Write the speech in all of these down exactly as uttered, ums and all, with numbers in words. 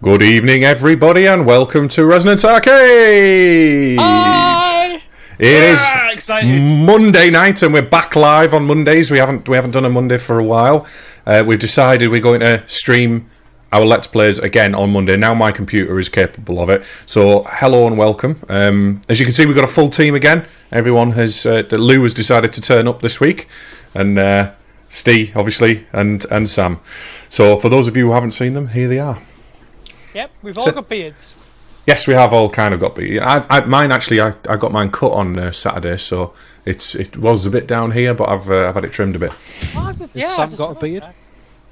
Good evening, everybody, and welcome to Resonance Arcade! Hi! It yeah, is exciting. Monday night, and we're back live on Mondays. We haven't we haven't done a Monday for a while. Uh, we've decided we're going to stream our Let's Plays again on Monday. Now my computer is capable of it. So, hello and welcome. Um, as you can see, we've got a full team again. Everyone has... Uh, Lou has decided to turn up this week, and uh, Steve, obviously, and, and Sam. So, for those of you who haven't seen them, here they are. Yep, we've all so, got beards. Yes, we have all kind of got beards. I've, I, mine actually, I, I got mine cut on uh, Saturday, so it's it was a bit down here, but I've uh, I've had it trimmed a bit. Oh, just, yeah, Sam got a beard?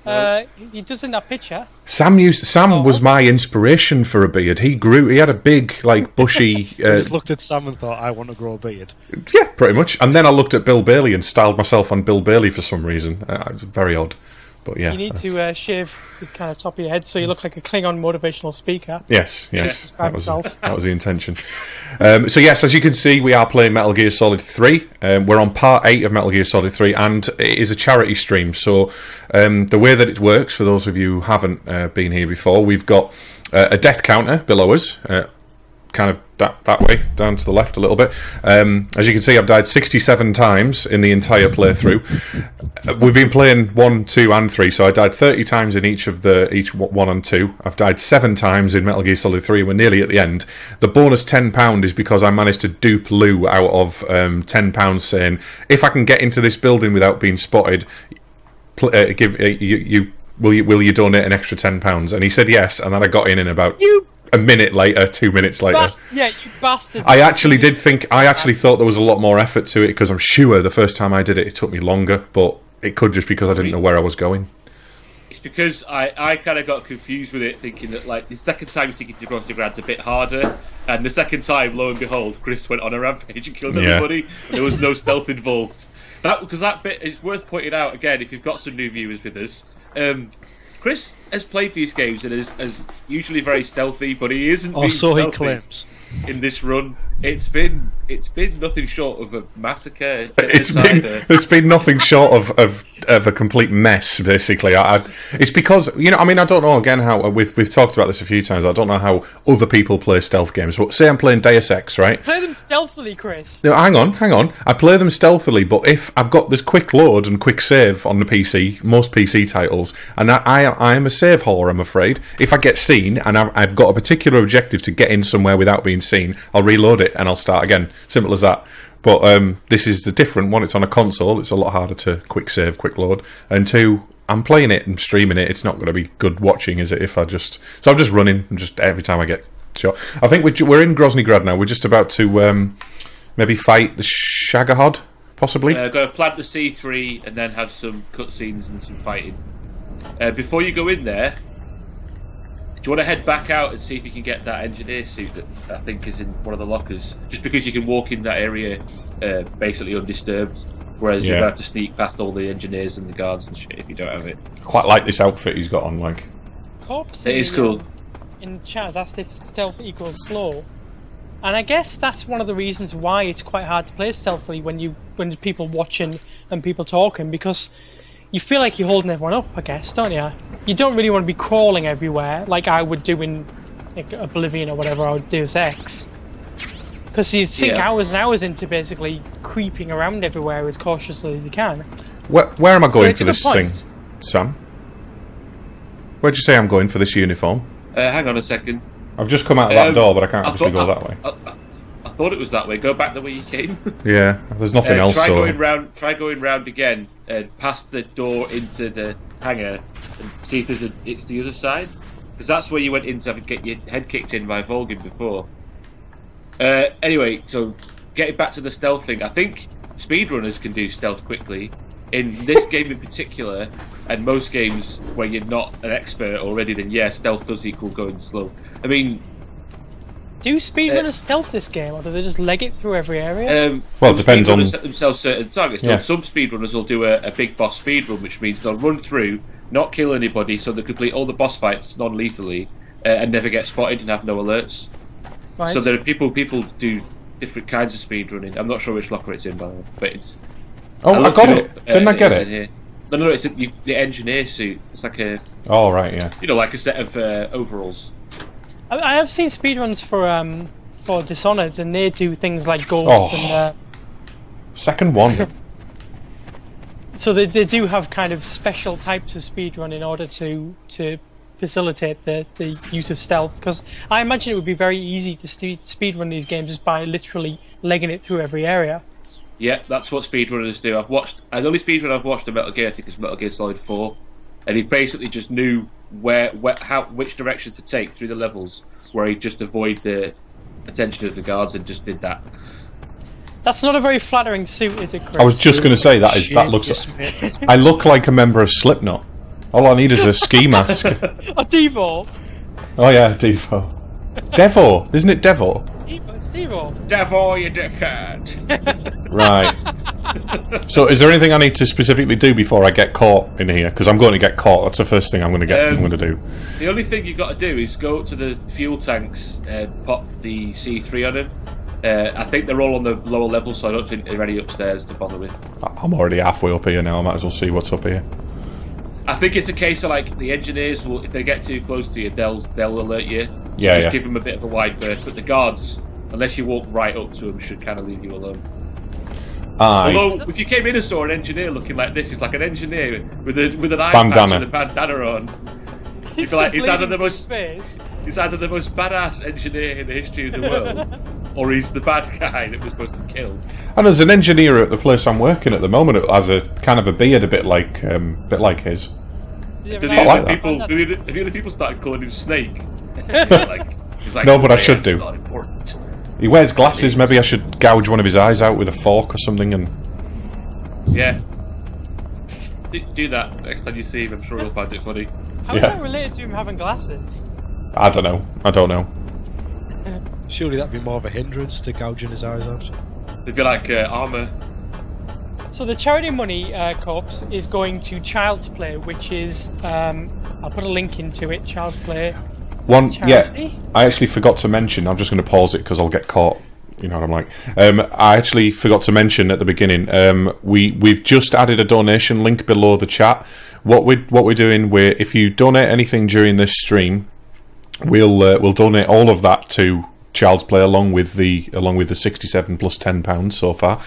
Uh, he does in that picture. Sam used. Sam oh. was my inspiration for a beard. He grew. He had a big, like, bushy. Uh, I just looked at Sam and thought, I want to grow a beard. Yeah, pretty much. And then I looked at Bill Bailey and styled myself on Bill Bailey for some reason. Uh, it was very odd. But yeah. You need to uh, shave the kind of top of your head so you look like a Klingon motivational speaker. Yes, yes, that was, that was the intention. Um, so yes, as you can see, we are playing Metal Gear Solid three. Um, we're on part eight of Metal Gear Solid three, and it is a charity stream. So um, the way that it works, for those of you who haven't uh, been here before, we've got uh, a death counter below us, uh, kind of that, that way, down to the left a little bit. Um, as you can see, I've died sixty-seven times in the entire playthrough. We've been playing one, two, and three, so I died thirty times in each of the each one and two. I've died seven times in Metal Gear Solid three, and we're nearly at the end. The bonus ten pound is because I managed to dupe Lou out of um, ten pounds, saying, if I can get into this building without being spotted, pl uh, give uh, you, you, will you will you donate an extra ten pounds? And he said yes, and then I got in in about... You A minute later, two minutes later. Bast yeah, you bastard. I actually did think, I actually thought there was a lot more effort to it, because I'm sure the first time I did it, it took me longer, but it could just because I didn't know where I was going. It's because I, I kind of got confused with it, thinking that, like, the second time you're thinking to Groznyj Grad's a bit harder, and the second time, lo and behold, Chris went on a rampage and killed everybody. Yeah. There was no stealth involved. That Because that bit, it's worth pointing out, again, if you've got some new viewers with us, um... Chris has played these games and is, is usually very stealthy, but he isn't being stealthy. He claims. In this run, it's been it's been nothing short of a massacre. It's been it's been nothing short of, of of a complete mess, basically. I, I, it's because you know, I mean, I don't know again how we've we've talked about this a few times. I don't know how other people play stealth games. But say I'm playing Deus Ex, right? Play them stealthily, Chris. No, hang on, hang on. I play them stealthily, but if I've got this quick load and quick save on the P C, most P C titles, and I I, I am a save whore, I'm afraid. If I get seen and I've, I've got a particular objective to get in somewhere without being seen, I'll reload it and I'll start again. Simple as that. But um, this is the different one. It's on a console. It's a lot harder to quick save, quick load. And two, I'm playing it and streaming it. It's not going to be good watching, is it? If I just so I'm just running and just every time I get shot. I think we're, we're in Groznyj Grad now. We're just about to um, maybe fight the Shagohod, possibly. Uh, Going to plant the C three and then have some cutscenes and some fighting. Uh, before you go in there. Do you want to head back out and see if you can get that engineer suit that I think is in one of the lockers? Just because you can walk in that area uh, basically undisturbed, whereas yeah. you're about to sneak past all the engineers and the guards and shit if you don't have it. Quite like this outfit he's got on, like. Corpse. It is cool. In chat, has asked if stealth equals slow, and I guess that's one of the reasons why it's quite hard to play stealthily when you when there's people watching and people talking, because you feel like you're holding everyone up, I guess, don't you? You don't really want to be crawling everywhere, like I would do in like, Oblivion or whatever, I would Deus Ex. Because you sink yeah. hours and hours into basically creeping around everywhere as cautiously as you can. Where, where am I going so for this thing, Sam? Where'd you say I'm going for this uniform? Uh, hang on a second. I've just come out of um, that door, but I can't I actually thought, go I, that way. I, I, I thought it was that way. Go back the way you came. Yeah, there's nothing uh, else. Try so. going round. Try going round again and uh, past the door into the hangar and see if there's a. It's the other side, because that's where you went in to have, get your head kicked in by Volgin before. Uh, anyway, so getting back to the stealth thing, I think speedrunners can do stealth quickly. In this game in particular, and most games where you're not an expert already, then yeah, stealth does equal going slow. I mean. Do speedrunners uh, stealth this game, or do they just leg it through every area? Um, well, it depends on... set themselves certain targets. Yeah. Some speedrunners will do a, a big boss speedrun, which means they'll run through, not kill anybody, so they complete all the boss fights non-lethally, uh, and never get spotted and have no alerts. Right. So there are people people do different kinds of speedrunning. I'm not sure which locker it's in, by the way, but it's... Oh, I, I got it! Up, Didn't uh, I get it? It? No, no, no, it's a, you, the engineer suit. It's like a... Oh, right, yeah. You know, like a set of uh, overalls. I, I have seen speedruns for um for Dishonored, and they do things like ghosts oh. and. Uh, Second one. So they they do have kind of special types of speedrun in order to to facilitate the the use of stealth, because I imagine it would be very easy to st speedrun these games just by literally legging it through every area. Yeah, that's what speedrunners do. I've watched uh, the only speedrun I've watched in Metal Gear, I think, is Metal Gear Solid Four, and he basically just knew where where how which direction to take through the levels, where he'd just avoid the attention of the guards and just did that. That's not a very flattering suit, is it, Chris? I was just going to say that is that looks. Like, I look like a member of Slipknot. All I need is a ski mask. A Devo. Oh yeah, Devo. Devo, isn't it Devo? It's Devo. Devo, you dickhead. Right. So, is there anything I need to specifically do before I get caught in here? Because I'm going to get caught. That's the first thing I'm going to get. Um, I'm going to do. The only thing you've got to do is go to the fuel tanks and pop the C three on them. Uh, I think they're all on the lower level, so I don't think they're any upstairs to bother with. I'm already halfway up here now. I might as well see what's up here. I think it's a case of like the engineers will, if they get too close to you, they'll they'll alert you. So yeah, just yeah. give them a bit of a wide berth. But the guards, unless you walk right up to them, should kind of leave you alone. Aye. Although, if you came in and saw an engineer looking like this, it's like an engineer with a with an eye patch and a bandana on. You'd be like, he's either the most space. he's either the most badass engineer in the history of the world, or he's the bad guy that was supposed to be killed. And there's an engineer at the place I'm working at the moment who has a kind of a beard, a bit like, um, bit like his. Do the other like people? Do the, have the other people started calling him Snake? like, he's like, no, but I should do. Not important. He wears glasses. Maybe I should gouge one of his eyes out with a fork or something. And yeah, do, do that next time you see him. I'm sure you'll find it funny. How yeah. is that related to him having glasses? I don't know. I don't know. Surely that'd be more of a hindrance to gouging his eyes out. It'd be like uh, armour. So the charity money uh, corpse is going to Child's Play, which is... Um, I'll put a link into it, Child's Play. One, charity? Yeah, I actually forgot to mention, I'm just going to pause it because I'll get caught. You know what I'm like. Um, I actually forgot to mention at the beginning. Um, we we've just added a donation link below the chat. What we what we're doing, we're if you donate anything during this stream, we'll uh, we'll donate all of that to Child's Play along with the along with the sixty-seven plus ten pounds so far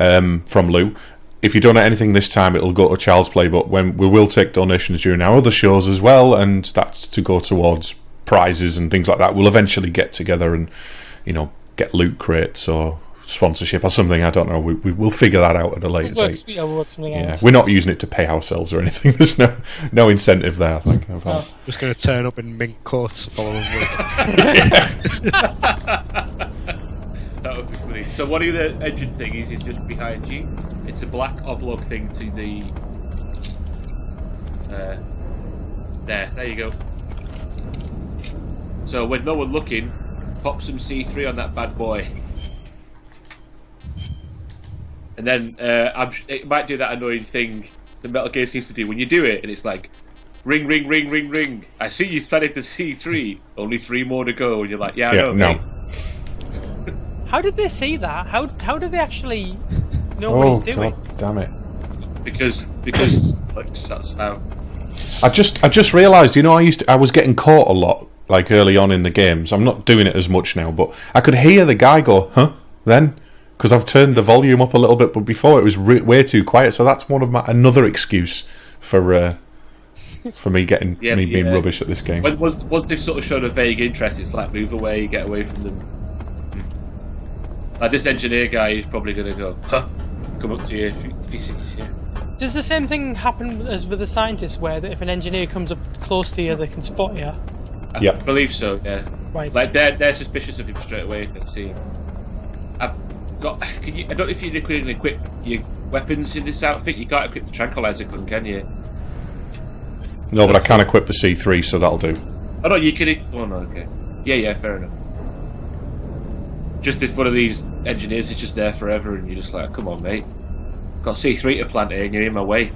um, from Lou. If you donate anything this time, it'll go to Child's Play. But when we will take donations during our other shows as well, and that's to go towards prizes and things like that. We'll eventually get together and you know. Get loot crates or sponsorship or something. I don't know. We, we we'll figure that out at a later we'll work, date. Yeah, we'll work something yeah. We're not using it to pay ourselves or anything. There's no no incentive there. I think. No. I'm just going to turn up in mink coats the following week. That would be funny. So what are the engine thing is? Is just behind you. It's a black oblong thing to the. Uh, there, there you go. So with no one looking. Pop some C three on that bad boy, and then uh, I'm, it might do that annoying thing the Metal Gear seems to do when you do it, and it's like, ring, ring, ring, ring, ring. I see you planted the C three. Only three more to go, and you're like, yeah, I yeah, know. No. How did they see that? How how do they actually know oh, what he's doing? God damn it! Because because like, that's how. I just I just realised. You know, I used to, I was getting caught a lot. Like early on in the games, I'm not doing it as much now, but I could hear the guy go, "Huh?" Then, because I've turned the volume up a little bit, but before it was re way too quiet. So that's one of my another excuse for uh, for me getting yeah, me yeah. being rubbish at this game. When, once, once they've sort of shown a vague interest, it's like move away, get away from them. Like this engineer guy is probably going to go, "Huh?" Come up to you if, if he sees you. Does the same thing happen as with the scientists, where that if an engineer comes up close to you, they can spot you? I yep. believe so, yeah. Right. Like, they're, they're suspicious of him straight away if they see him. I've got... Can you, I don't know if you can equip your weapons in this outfit. You can't equip the tranquilizer gun, can you? No, but I can equip the C three, so that'll do. Oh, no, you can... Oh, no, okay. Yeah, yeah, fair enough. Just if one of these engineers is just there forever and you're just like, come on, mate. I've got C three to plant here and you're in my way.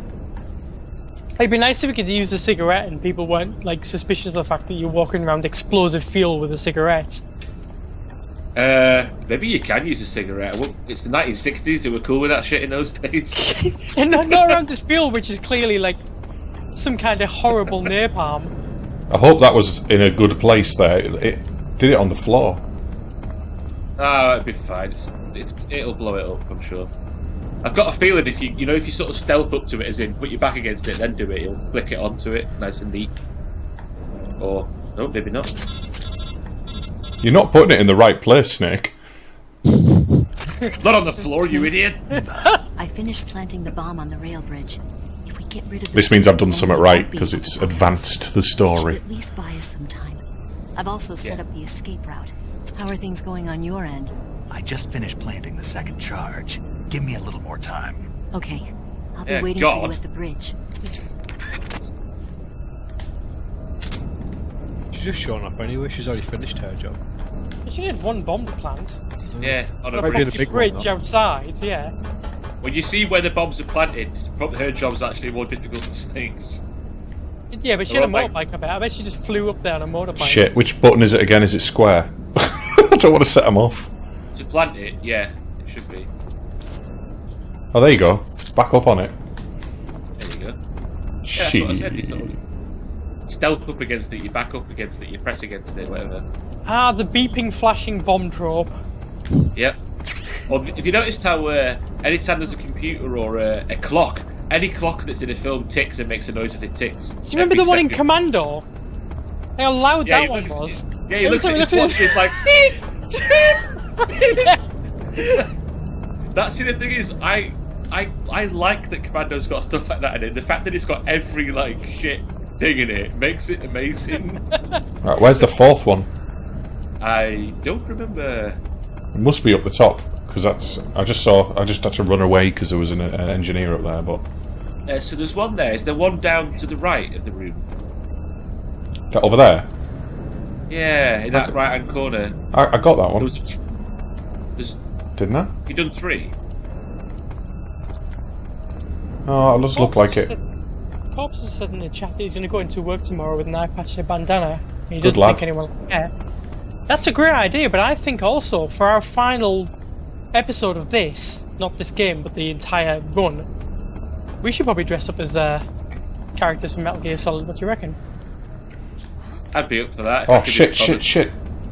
It'd be nice if we could use a cigarette and people weren't like suspicious of the fact that you're walking around explosive fuel with a cigarette. Uh, maybe you can use a cigarette. Well, it's the nineteen sixties, they were cool with that shit in those days. And not, not around this fuel, which is clearly like some kind of horrible napalm. I hope that was in a good place there. It, it did it on the floor. Ah, oh, it'd be fine. It's, it's, it'll blow it up, I'm sure. I've got a feeling if you, you know, if you sort of stealth up to it, as in put your back against it, then do it, you'll click it onto it, nice and neat. Or no, maybe not. You're not putting it in the right place, Snake. Not on the floor, you idiot! I finished planting the bomb on the rail bridge. If we get rid of this, means I've done something right because it's advanced the story. At least buy us some time. I've also set yeah. up the escape route. How are things going on your end? I just finished planting the second charge. Give me a little more time. Okay, I'll be yeah, waiting God. for you at the bridge. She's just shown up anyway. She's already finished her job. She did one bomb to plant. Yeah, on a bridge, a bridge one, outside. Yeah. When you see where the bombs are planted, probably her job's actually more difficult than Snake's. Yeah, but she had a motorbike, I bet. I bet she just flew up there on a motorbike. Shit, which button is it again? Is it square? I don't want to set them off. To plant it, yeah, it should be. Oh, there you go. Back up on it. There you go. Yeah, that's what I said. You sort of stealth up against it, you back up against it, you press against it, whatever. Ah, the beeping, flashing bomb drop. Yep. Well, if you noticed how uh, any time there's a computer or uh, a clock, any clock that's in a film ticks and makes a noise as it ticks. Do you remember the one second. in Commando? How loud yeah, that one was. It, yeah, he looks at his watch and it's like... That's see, the thing is, I, I, I like that Commando's got stuff like that in it. The fact that it's got every like shit thing in it makes it amazing. Right, where's the fourth one? I don't remember. It must be up the top because that's. I just saw. I just had to run away because there was an, an engineer up there. But uh, so there's one there. Is there one down to the right of the room? That over there. Yeah, in that right-hand corner. I, I got that one. There was, there's, Didn't I? You done three? Oh, it does look like it. Corpse has said in the chat that he's going to go into work tomorrow with an eye patch and a bandana. He doesn't think anyone will care. That's a great idea, but I think also for our final episode of this, not this game, but the entire run, we should probably dress up as uh, characters from Metal Gear Solid. What do you reckon? I'd be up for that. Oh shit, shit, shit.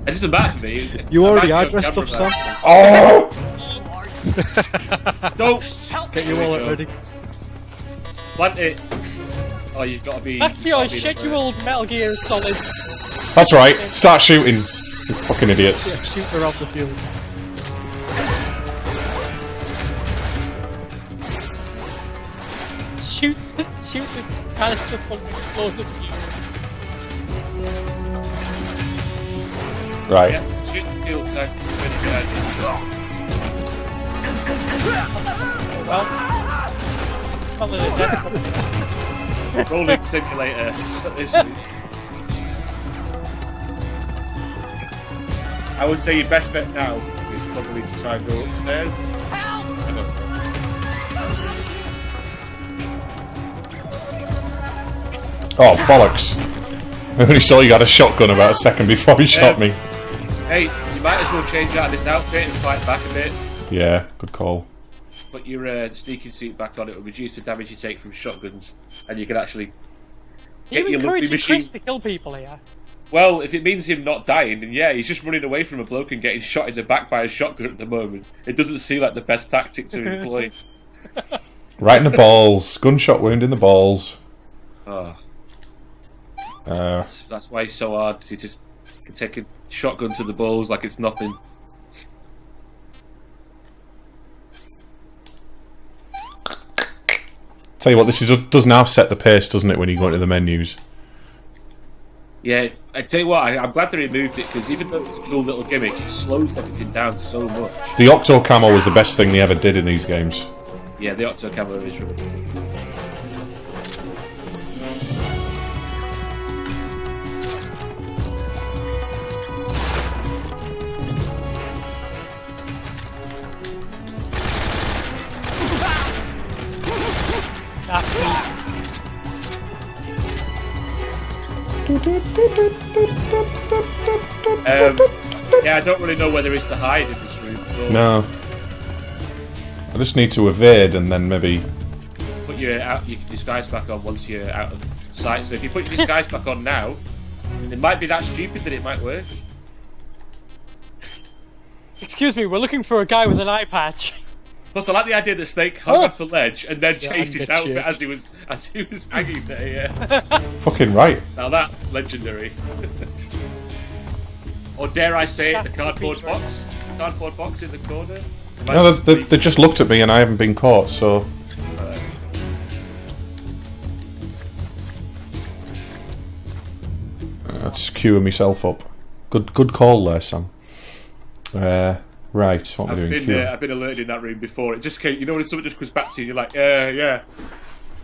It doesn't matter for me. You already are dressed up, Sam. Oh! Don't help me. Get your wallet ready. Plant it. Oh, you've got to be. Back to your scheduled Metal Gear Solid. That's right. Start shooting. You fucking idiots. Yeah, shoot her off the field. Shoot the shoot the canister full of explosive fuel. Right. Yeah, shoot the field tank. Really good idea. Well, smelling a death. Rolling simulator. This is. I would say your best bet now is probably to try and go upstairs. Help! Oh, bollocks. I only saw you had a shotgun about a second before you shot um, me. Hey, you might as well change out of this outfit and fight back a bit. Yeah, good call. Put your uh, sneaking suit back on, it will reduce the damage you take from shotguns, and you can actually get your lovely machine. Chris to kill people here. Well, if it means him not dying, then yeah, he's just running away from a bloke and getting shot in the back by a shotgun at the moment. It doesn't seem like the best tactic to employ. Right in the balls. Gunshot wound in the balls. Oh. Uh, that's, that's why he's so hard. He just can take a shotgun to the balls like it's nothing. Tell you what, this is, does now set the pace, doesn't it, when you go into the menus? Yeah, I tell you what, I, I'm glad they removed it because even though it's a cool little gimmick, it slows everything down so much. The Octocamo was the best thing they ever did in these games. Yeah, the Octocamo is really good. That's me. Um, yeah, I don't really know where there is to hide in this room. So no, I just need to evade and then maybe put your out, your disguise back on once you're out of sight. So if you put your disguise back on now, mean, it might be that stupid that it might work. Excuse me, we're looking for a guy with an eye patch. Plus, I like the idea that Snake hung oh. off the ledge and then yeah, changed his outfit as he was as he was hanging there. Yeah. Fucking right. Now that's legendary. Or dare I say it, the cardboard box? The cardboard box in the corner? No, they've, they've, they just looked at me and I haven't been caught, so... Uh, that's queuing myself up. Good good call there, Sam. Uh, right, what am I doing? Been, uh, I've been alerted in that room before. It just came, you know when someone just comes back to you and you're like, yeah, yeah.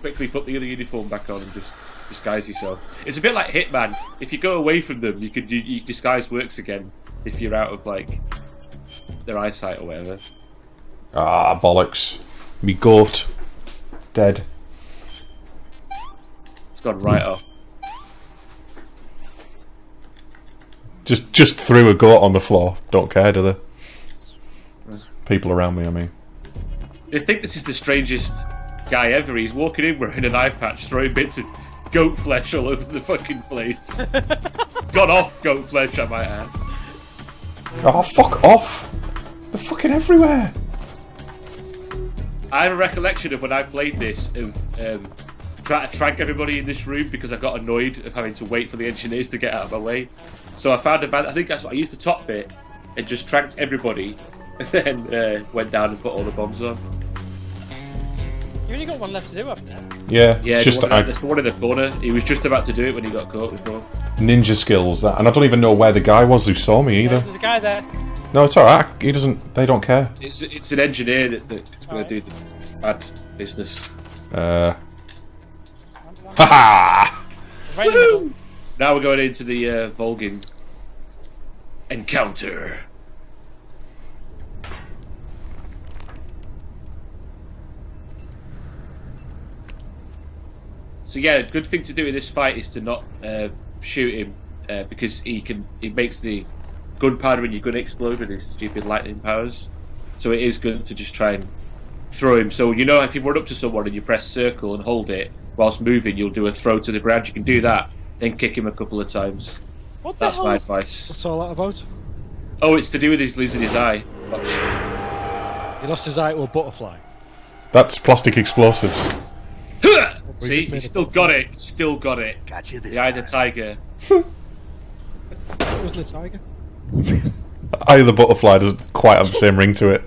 Quickly put the other uniform back on and just... disguise yourself. It's a bit like Hitman. If you go away from them, you could you, you disguise works again if you're out of like their eyesight or whatever. Ah, bollocks! Me goat, dead. It's gone right off. Just just threw a goat on the floor. Don't care, do they? People around me, I mean. They think this is the strangest guy ever. He's walking in wearing an eye patch, throwing bits of goat flesh all over the fucking place. Got off goat flesh, I might add. Oh, fuck off! They're fucking everywhere! I have a recollection of when I played this of um, trying to track everybody in this room because I got annoyed of having to wait for the engineers to get out of my way. So I found a band, I think that's what I used the top bit and just tracked everybody and then uh, went down and put all the bombs on. You only got one left to do after that. Yeah, yeah. It's just the one, I, the one in the corner. He was just about to do it when he got caught before. Ninja skills, that, and I don't even know where the guy was who saw me either. Yeah, there's a guy there. No, it's all right. He doesn't. They don't care. It's it's an engineer that that's going right. to do the bad business. Uh. Ha right ha! Now we're going into the uh, Volgin encounter. So yeah, a good thing to do in this fight is to not uh, shoot him uh, because he can. It makes the gunpowder in your gun explode with his stupid lightning powers. So it is good to just try and throw him. So you know, if you run up to someone and you press circle and hold it whilst moving, you'll do a throw to the ground. You can do that, then kick him a couple of times. What the That's hell my advice. What's all that about? Oh, it's to do with his losing his eye. Oh, he lost his eye to a butterfly. That's plastic explosives. See, he still got it. Still got it. Gotcha this the eye of the tiger. What was the tiger? Eye of the butterfly doesn't quite have the same ring to it.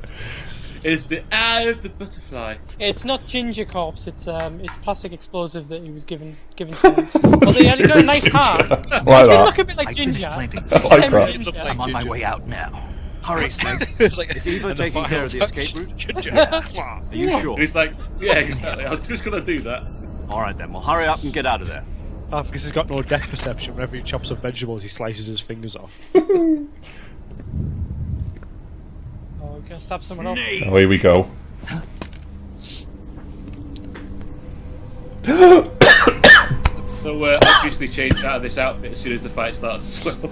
It's the eye of the butterfly. It's not ginger corpse. It's um, it's plastic explosive that he was given given to him. Well, they only got a nice heart. Like that. Look a bit like I ginger. This. Like that. Ginger. I'm on my way out now. Hurry, Snake. It's like, is Eva taking care of the escape route? Are you sure? He's like, yeah, exactly. I was just gonna do that. Alright then, well hurry up and get out of there. Oh, because he's got no death perception. Whenever he chops up vegetables, he slices his fingers off. Oh, we're gonna stab someone off. Oh, here we go. So we're uh, obviously changed out of this outfit as soon as the fight starts as well.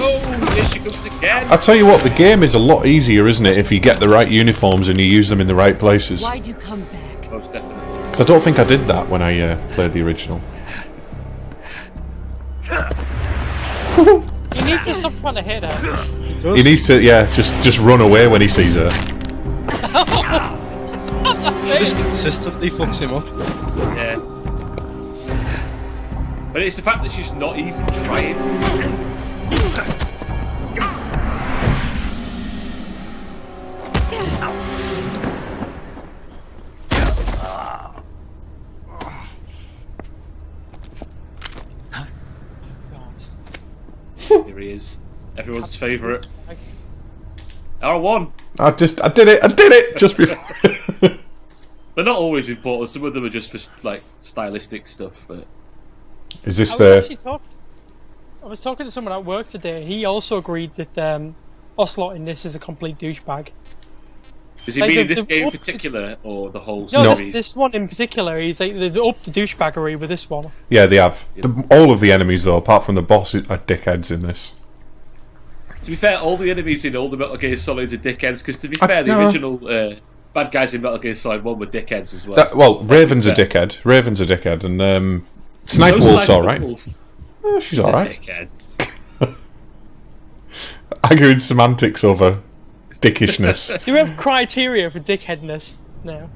Oh, here she comes again. I tell you what, the game is a lot easier, isn't it, if you get the right uniforms and you use them in the right places. Why'd you come back? Most definitely. Because I don't think I did that when I uh, played the original. You need to stop trying to hit her. He needs to, yeah, just just run away when he sees her. She just consistently fucks him up. Yeah. But it's the fact that she's not even trying. Here he is, everyone's favourite. R one. I just, I did it, I did it just before. They're not always important. Some of them are just for like stylistic stuff. But is this the? I was talking to someone at work today. He also agreed that um, Ocelot in this is a complete douchebag. Does he like mean the, in this the, game in particular, or the whole no, series? No, this, this one in particular. He's like they've upped the douchebaggery with this one. Yeah, they have. The, all of the enemies, though, apart from the boss, are dickheads in this. To be fair, all the enemies in all the Metal Gear Solids are dickheads, because to be fair, I, the no. original uh, bad guys in Metal Gear Solid One were dickheads as well. That, well, Raven's a dickhead. Raven's a dickhead, and um, Snipe so Wolf's all right. Wolf. Oh, she's, she's all right. Arguing semantics over dickishness. Do we have criteria for dickheadness now?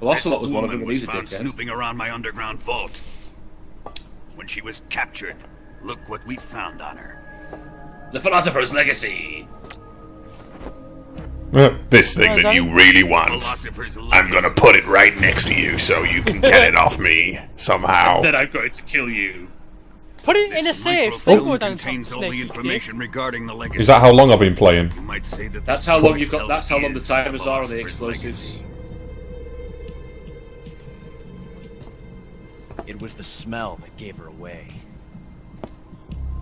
Well, Ocelot was one of them. Was found snooping around my underground vault. When she was captured, look what we found on her. The Philosopher's Legacy. This thing that you really want. I'm gonna put it right next to you so you can get it off me somehow. Then I'm going to kill you. Put it in a safe. Contains all the information regarding the legacy. Is that how long I've been playing? You might say that that's how long you've got. That's how long the timers are on the explosives. It was the smell that gave her away.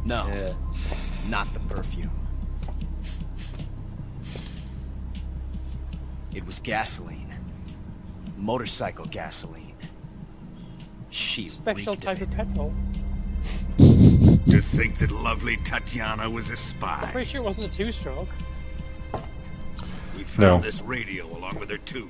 No, yeah. Not the perfume. It was gasoline. Motorcycle gasoline. She special type of petrol. To think that lovely Tatiana was a spy. I'm pretty sure it wasn't a two-stroke. We found no. this radio along with her too.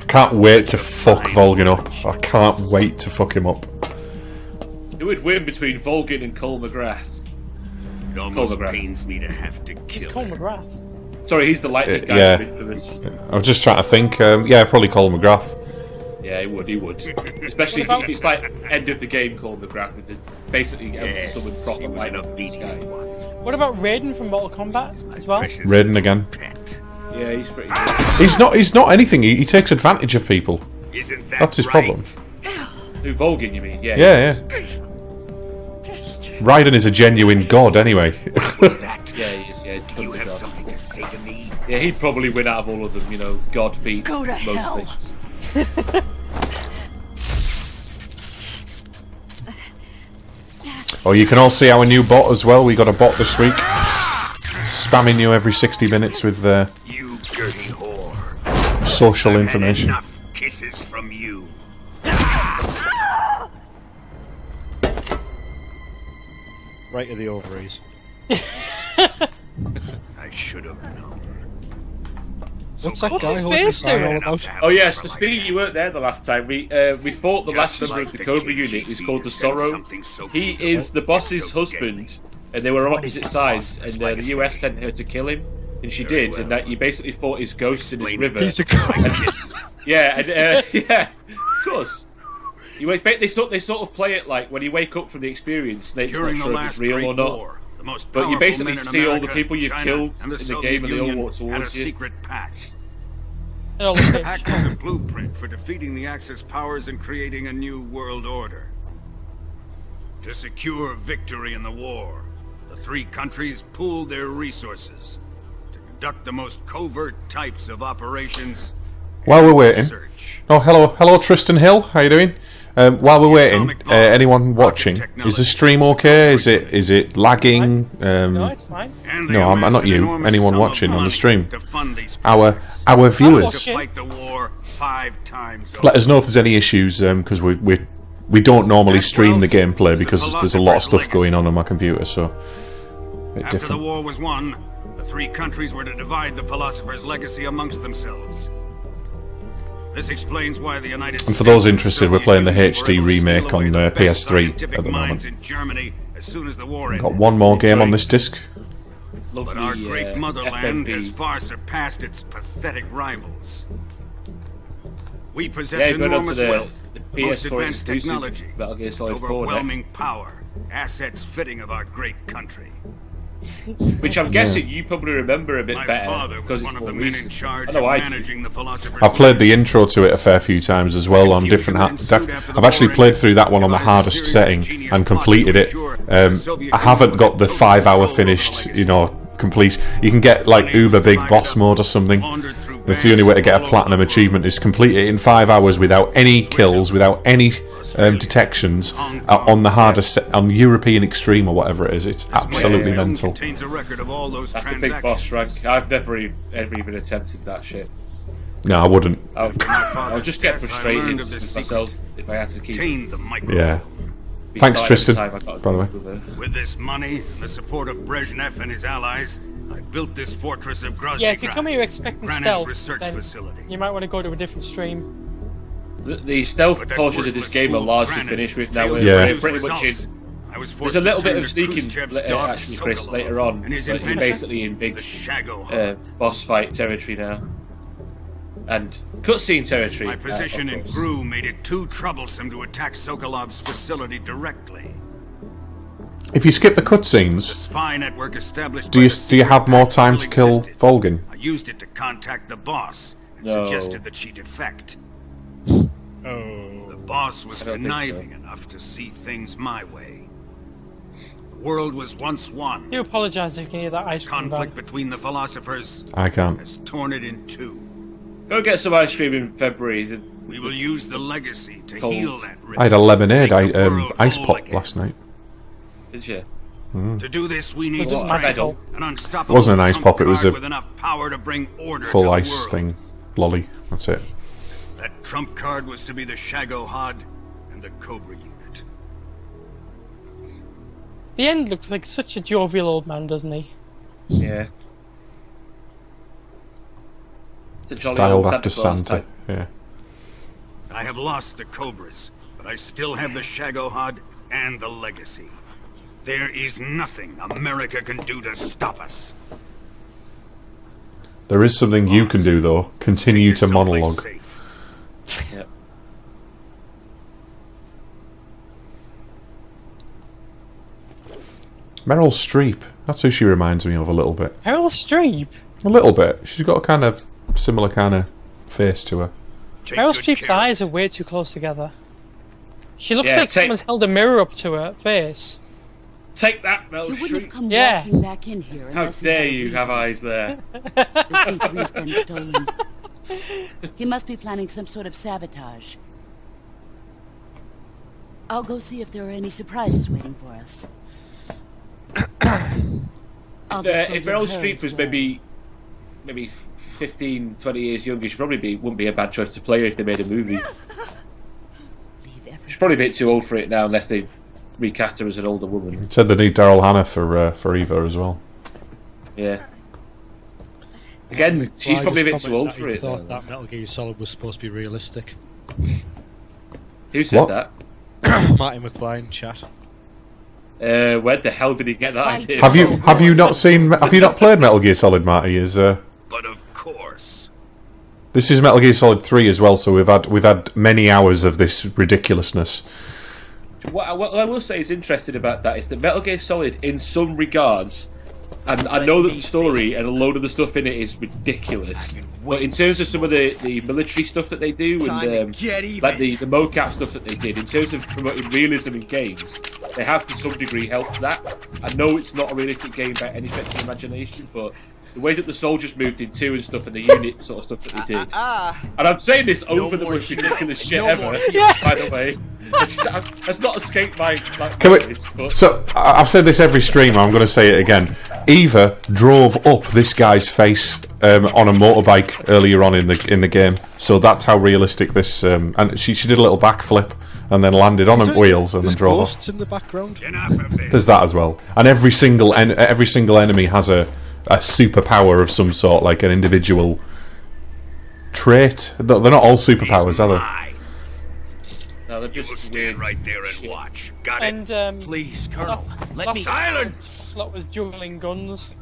I can't wait to fuck Volgin up. I can't wait to fuck him up. Who would win between Volgin and Cole McGrath? It almost Cole McGrath. pains me to have to kill Cole McGrath. Sorry, he's the lightning uh, guy yeah. for this. I was just trying to think. Um, yeah, probably Cole McGrath. Yeah, he would. He would. Especially if it's like end of the game Cole McGrath with the basically yes, someone proper lineup beat guy. What about Raiden from Mortal Kombat as well? Raiden again. Pet. Yeah, he's pretty. Good. He's not. He's not anything. He, he takes advantage of people. Isn't that That's his right? problem. Who Volgin? You mean? Yeah. Yeah. yeah. Raiden is a genuine god, anyway. that? Yeah, he is, yeah, he's totally you have god. something to say to me? Yeah, he'd probably win out of all of them, you know, god beats Go to most hell. things. Oh, you can all see our new bot as well. We got a bot this week. Spamming you every sixty minutes with uh, you dirty whore. social I've information. Had enough kisses from you. Right to the ovaries. I should have known. What's that What's guy his face doing? Oh yes, so Steve, you weren't there the last time. We uh, we fought the last member of the Cobra unit. He's called the Sorrow. He is the boss's husband, and they were on opposite sides. And uh, the U S sent her to kill him, and she did. And that you basically fought his ghost in his river. And, yeah, and, uh, yeah, of course. You wake, they, sort, they sort of play it like when you wake up from the experience, they're not sure if it's real or not. War, but you basically see America, all the people you've China, killed in the Soviet game Union, and they all walk towards you. Secret pact. The pact was a blueprint for defeating the Axis powers and creating a new world order. To secure victory in the war, the three countries pooled their resources to conduct the most covert types of operations. While we're waiting, search. oh hello, hello Tristan Hill, how you doing? Um, while we're waiting, uh, anyone watching, is the stream okay? Is it is it lagging? Um, no, it's fine. No, I'm, I'm not you. Anyone watching on the stream, our our viewers, let us know if there's any issues because um, we we we don't normally stream the gameplay because there's a lot of stuff going on on my computer, so a bit different. After the war was won, the three countries were to divide the Philosopher's Legacy amongst themselves. This explains why the United and for those interested, we're playing the H D remake on uh, P S three at the moment. In Germany, as soon as the war ended, got one more game on this disc. But our great motherland has far surpassed its pathetic rivals. We possess enormous wealth, most advanced technology, overwhelming power, assets fitting of our great country. Which I'm guessing yeah. you probably remember a bit My better because it's more recent. I know I do. I've played the intro to it a fair few times as well on different. Ha I've actually played through that one on the hardest setting and completed it. Um, I haven't got the five-hour finished, you know, complete. You can get like Uber Big Boss mode or something. That's the only way to get a platinum achievement is complete it in five hours without any kills, without any um, detections uh, on the hardest, on European Extreme or whatever it is. It's absolutely yeah, yeah. mental. That's a big boss rank. I've never even, ever even attempted that shit. No, I wouldn't. I'll, I'll just get frustrated myself if I had to keep. Yeah. Thanks, Tristan, by the way. With this money and the support of Brezhnev and his allies, I built this fortress of Groznyj Grad. Yeah, if you come here expecting stealth, research facility, you might want to go to a different stream. The, the stealth portions of this game are largely finished with now. We're yeah. pretty much in. I was There's a little bit of sneaking uh, action, Chris, later on, but you're basically in big uh, boss fight territory now. And cutscene territory. My position uh, in Gru made it too troublesome to attack Sokolov's facility directly. If you skip the cutscenes, the spy network established do you do you have more time to kill Volgin? I used it to contact the boss and no. suggested that she defect. Oh. The boss was conniving so. enough to see things my way. The world was once one. You apologize if you can hear that ice cream. Conflict van. between the philosophers. I can't. Has torn it in two. Go get some ice cream in February. The, we will use the legacy to cold. heal that rift. I had a lemonade I, um, ice pop again. last night. Did you? Mm. To do this, we need oh, strength, an unstoppable. It wasn't an ice pop. It was a power to bring order full to ice world. thing. Lolly. That's it. That trump card was to be the Shagohod and the Cobra unit. The end looks like such a jovial old man, doesn't he? Yeah. Styled after Santa, Santa. yeah. I have lost the Cobras, but I still have the Shagohod and the Legacy. There is nothing America can do to stop us. There is something Boss, you can do, though. Continue to monologue. Safe. Yep. Meryl Streep. That's who she reminds me of a little bit. Meryl Streep? A little bit. She's got a kind of similar kind of face to her. Meryl Streep's eyes are way too close together. She looks yeah, like someone's held a mirror up to her face. Take that, Meryl Streep. Yeah. Back in here How dare you reasons. have eyes there? The secret has been stolen. He must be planning some sort of sabotage. I'll go see if there are any surprises waiting for us. I'll uh, if Meryl Streep was well. maybe, maybe. fifteen, twenty years younger, she probably be, wouldn't be a bad choice to play her if they made a movie. She's probably a bit too old for it now, unless they recast her as an older woman. It said they need Daryl Hannah for uh, for Eva as well. Yeah. Again, she's well, probably a bit too old for it. Thought that Metal Gear Solid was supposed to be realistic. Who said what? that? Marty McFly in chat. Uh, where the hell did he get that Fight. idea? Have you have you not seen? Have you not played Metal Gear Solid, Marty? Is uh. But of course. This is Metal Gear Solid three as well, so we've had we've had many hours of this ridiculousness. What I, what I will say is interesting about that is that Metal Gear Solid, in some regards, and I know that the story and a load of the stuff in it is ridiculous, but in terms of some of the, the military stuff that they do and um, like the, the mocap stuff that they did, in terms of promoting realism in games, they have to some degree helped that. I know it's not a realistic game by any stretch of imagination, but the way that the soldiers moved in too and stuff, and the unit sort of stuff that they did. Uh, uh, uh, and I'm saying this over no the most ridiculous shit no ever, yeah. by the way. That's not escaped my... Like, Can notice, we, so, I've said this every stream, I'm going to say it again. Eva drove up this guy's face um, on a motorbike earlier on in the in the game. So that's how realistic this... Um, and she, she did a little backflip and then landed on her wheels and then drove off. In the background. There's that as well. And every single en every single enemy has a... a superpower of some sort, like an individual trait. They're not all superpowers, are they? No, they're just stand right there and watch. Got and, it? Um, Please, Colonel, let me silence. Slot was juggling guns.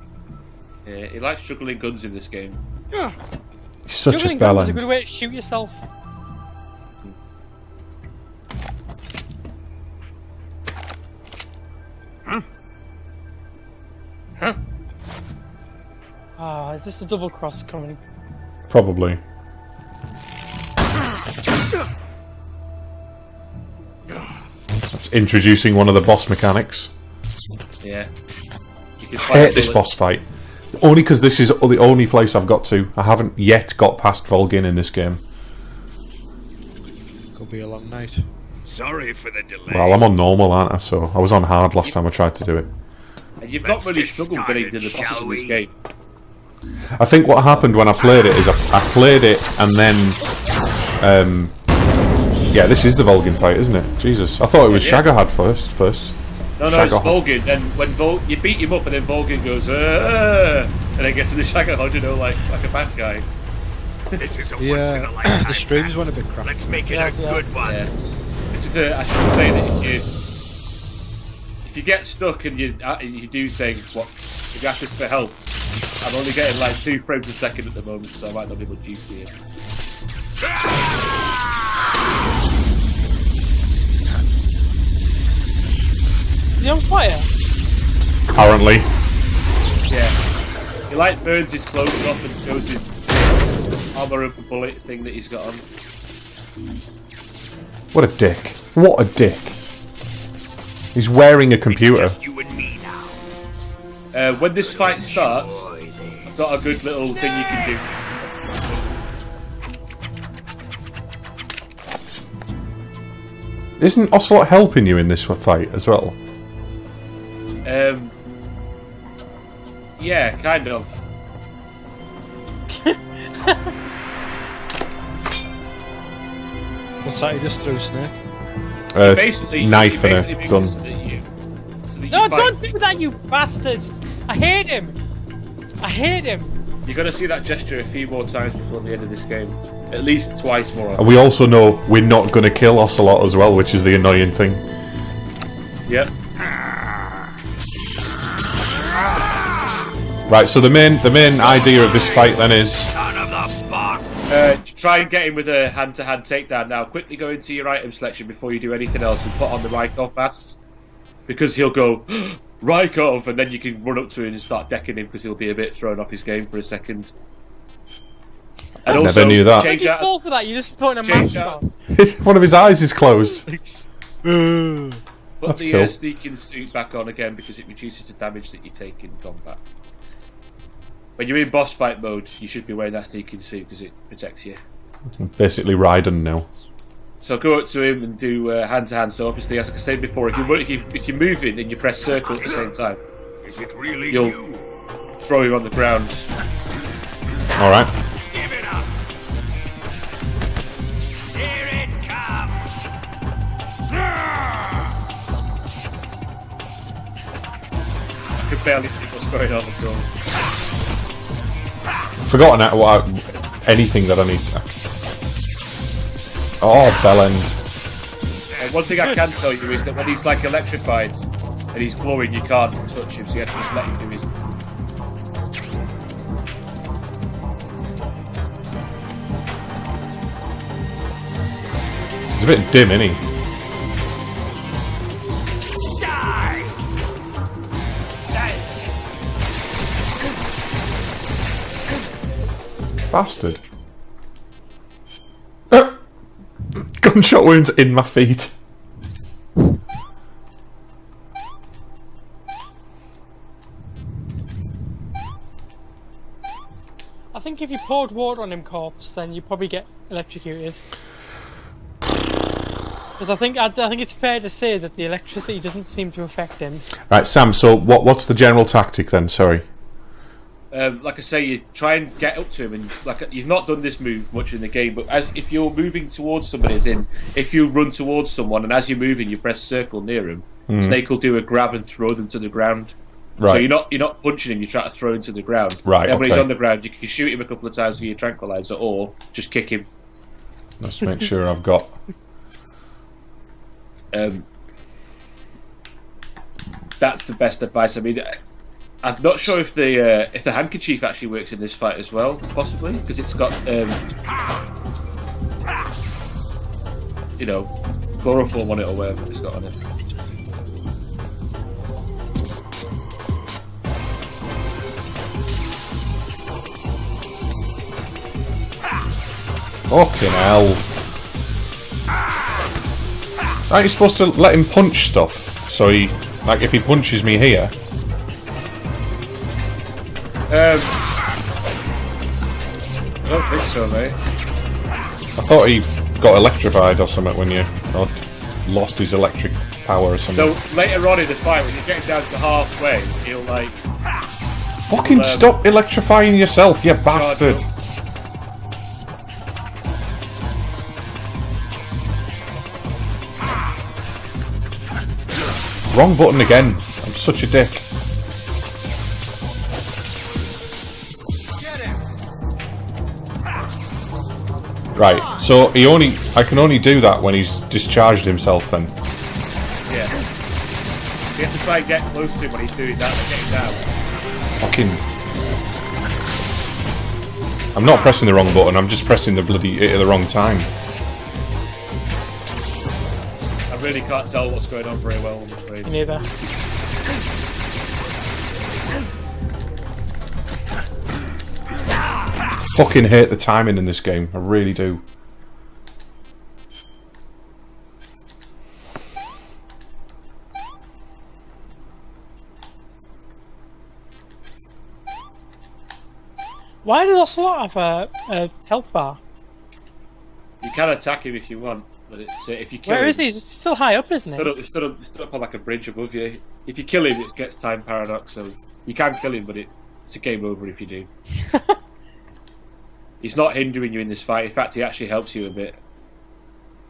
Yeah, he likes juggling guns in this game. Yeah. He's such juggling a bellend. Juggling guns is a good way to shoot yourself. Huh? Huh? Ah, oh, is this the double cross coming? Probably. That's introducing one of the boss mechanics. Yeah. I hate this boss fight. Only because this is the only place I've got to. I haven't yet got past Volgin in this game. Could be a long night. Sorry for the delay. Well, I'm on normal, aren't I? So I was on hard last time I tried to do it. And you've Let's not really struggled getting to the bosses in this game. I think what happened when I played it is I, I played it and then um, Yeah, this is the Volgin fight, isn't it? Jesus, I thought it was yeah, yeah. Shagohod first. First. No, no, Shagohod. It's Volgin. Then when Vol you beat him up, and then Volgin goes, uh, and I guess in the Shagohod, you know, like like a bad guy. This is a yeah. once in a lifetime. The streams went a bit crappy. Let's make it yeah, a yeah. good one. Yeah. This is a. I should say that if you if you get stuck and you and you do things, what if you ask for help? I'm only getting like two frames a second at the moment, so I might not be much use here. Is he on fire? Apparently. Yeah. He like burns his clothes off and shows his armor and bullet thing that he's got on. What a dick. What a dick. He's wearing a computer. It's just you and me now. Uh, when this fight starts, I've got a good little thing you can do. Isn't Ocelot helping you in this fight as well? Um. Yeah, kind of. What's that? He just threw a snake. Uh, basically, knife and a gun. So you, so no, don't do that, you bastard! I hate him. I hate him. You're gonna see that gesture a few more times before the end of this game. At least twice more. And we also know we're not gonna kill Ocelot as well, which is the annoying thing. Yep. Right, so the main the main idea of this fight then is uh, try and get him with a hand-to-hand takedown. Now quickly go into your item selection before you do anything else and put on the Rykov mask. Because he'll go Rykov, and then you can run up to him and start decking him because he'll be a bit thrown off his game for a second. And I also, never knew that. How did you fall for that? You're just putting a mask on. One of his eyes is closed. Put That's the cool. uh, sneaking suit back on again because it reduces the damage that you take in combat. When you're in boss fight mode, you should be wearing that sneaking suit because it protects you. Basically Raiden now. So go up to him and do uh, hand to hand. So obviously, as I said before, if you if you if you're moving and you press circle at the same time, is it really you'll you? throw him on the ground. All right. Give it up. Here it comes. I could barely see what's going on at all. Forgotten at what I, anything that I need. Oh, bellend. Uh, one thing I can tell you is that when he's like electrified and he's glowing, you can't touch him, so you have to just let him do his thing. He's a bit dim, isn't he? Die! Die! Bastard. Gunshot wounds in my feet. I think if you poured water on him, corpse, then you probably get electrocuted. Because I think I, I think it's fair to say that the electricity doesn't seem to affect him. Right, Sam. So what what's the general tactic then? Sorry. Um, like I say, you try and get up to him, and like you've not done this move much in the game, but as if you're moving towards somebody, as in if you run towards someone, and as you're moving, you press circle near him. Mm. Snake will do a grab and throw them to the ground. Right. So you're not you're not punching him; you try to throw him to the ground. Right. And okay. When he's on the ground, you can shoot him a couple of times with your tranquilizer, or just kick him. Let's make sure I've got. Um. That's the best advice. I mean. I'm not sure if the uh, if the handkerchief actually works in this fight as well, possibly, because it's got um, you know, chloroform on it or whatever it's got on it. Fucking hell! Aren't you supposed to let him punch stuff? So he, like, if he punches me here. Um, I don't think so, mate. I thought he got electrified or something when you or lost his electric power or something. So later on in the fight, when you get down to halfway, he'll like fucking um, stop electrifying yourself, you bastard! Up. Wrong button again. I'm such a dick. Right, so he only... I can only do that when he's discharged himself then. Yeah. You have to try and get close to him when he's doing that and get him down. Fucking... I'm not pressing the wrong button, I'm just pressing the bloody... it at the wrong time. I really can't tell what's going on very well, I'm afraid. Me neither. I fucking hate the timing in this game, I really do. Why does Ocelot have a, a health bar? You can attack him if you want, but it's, uh, if you kill him... Where is he? He's still high up, isn't he? He's stood up, stood up on like a bridge above you. If you kill him, it gets time paradox, so you can kill him, but it, it's a game over if you do. He's not hindering you in this fight. In fact, he actually helps you a bit.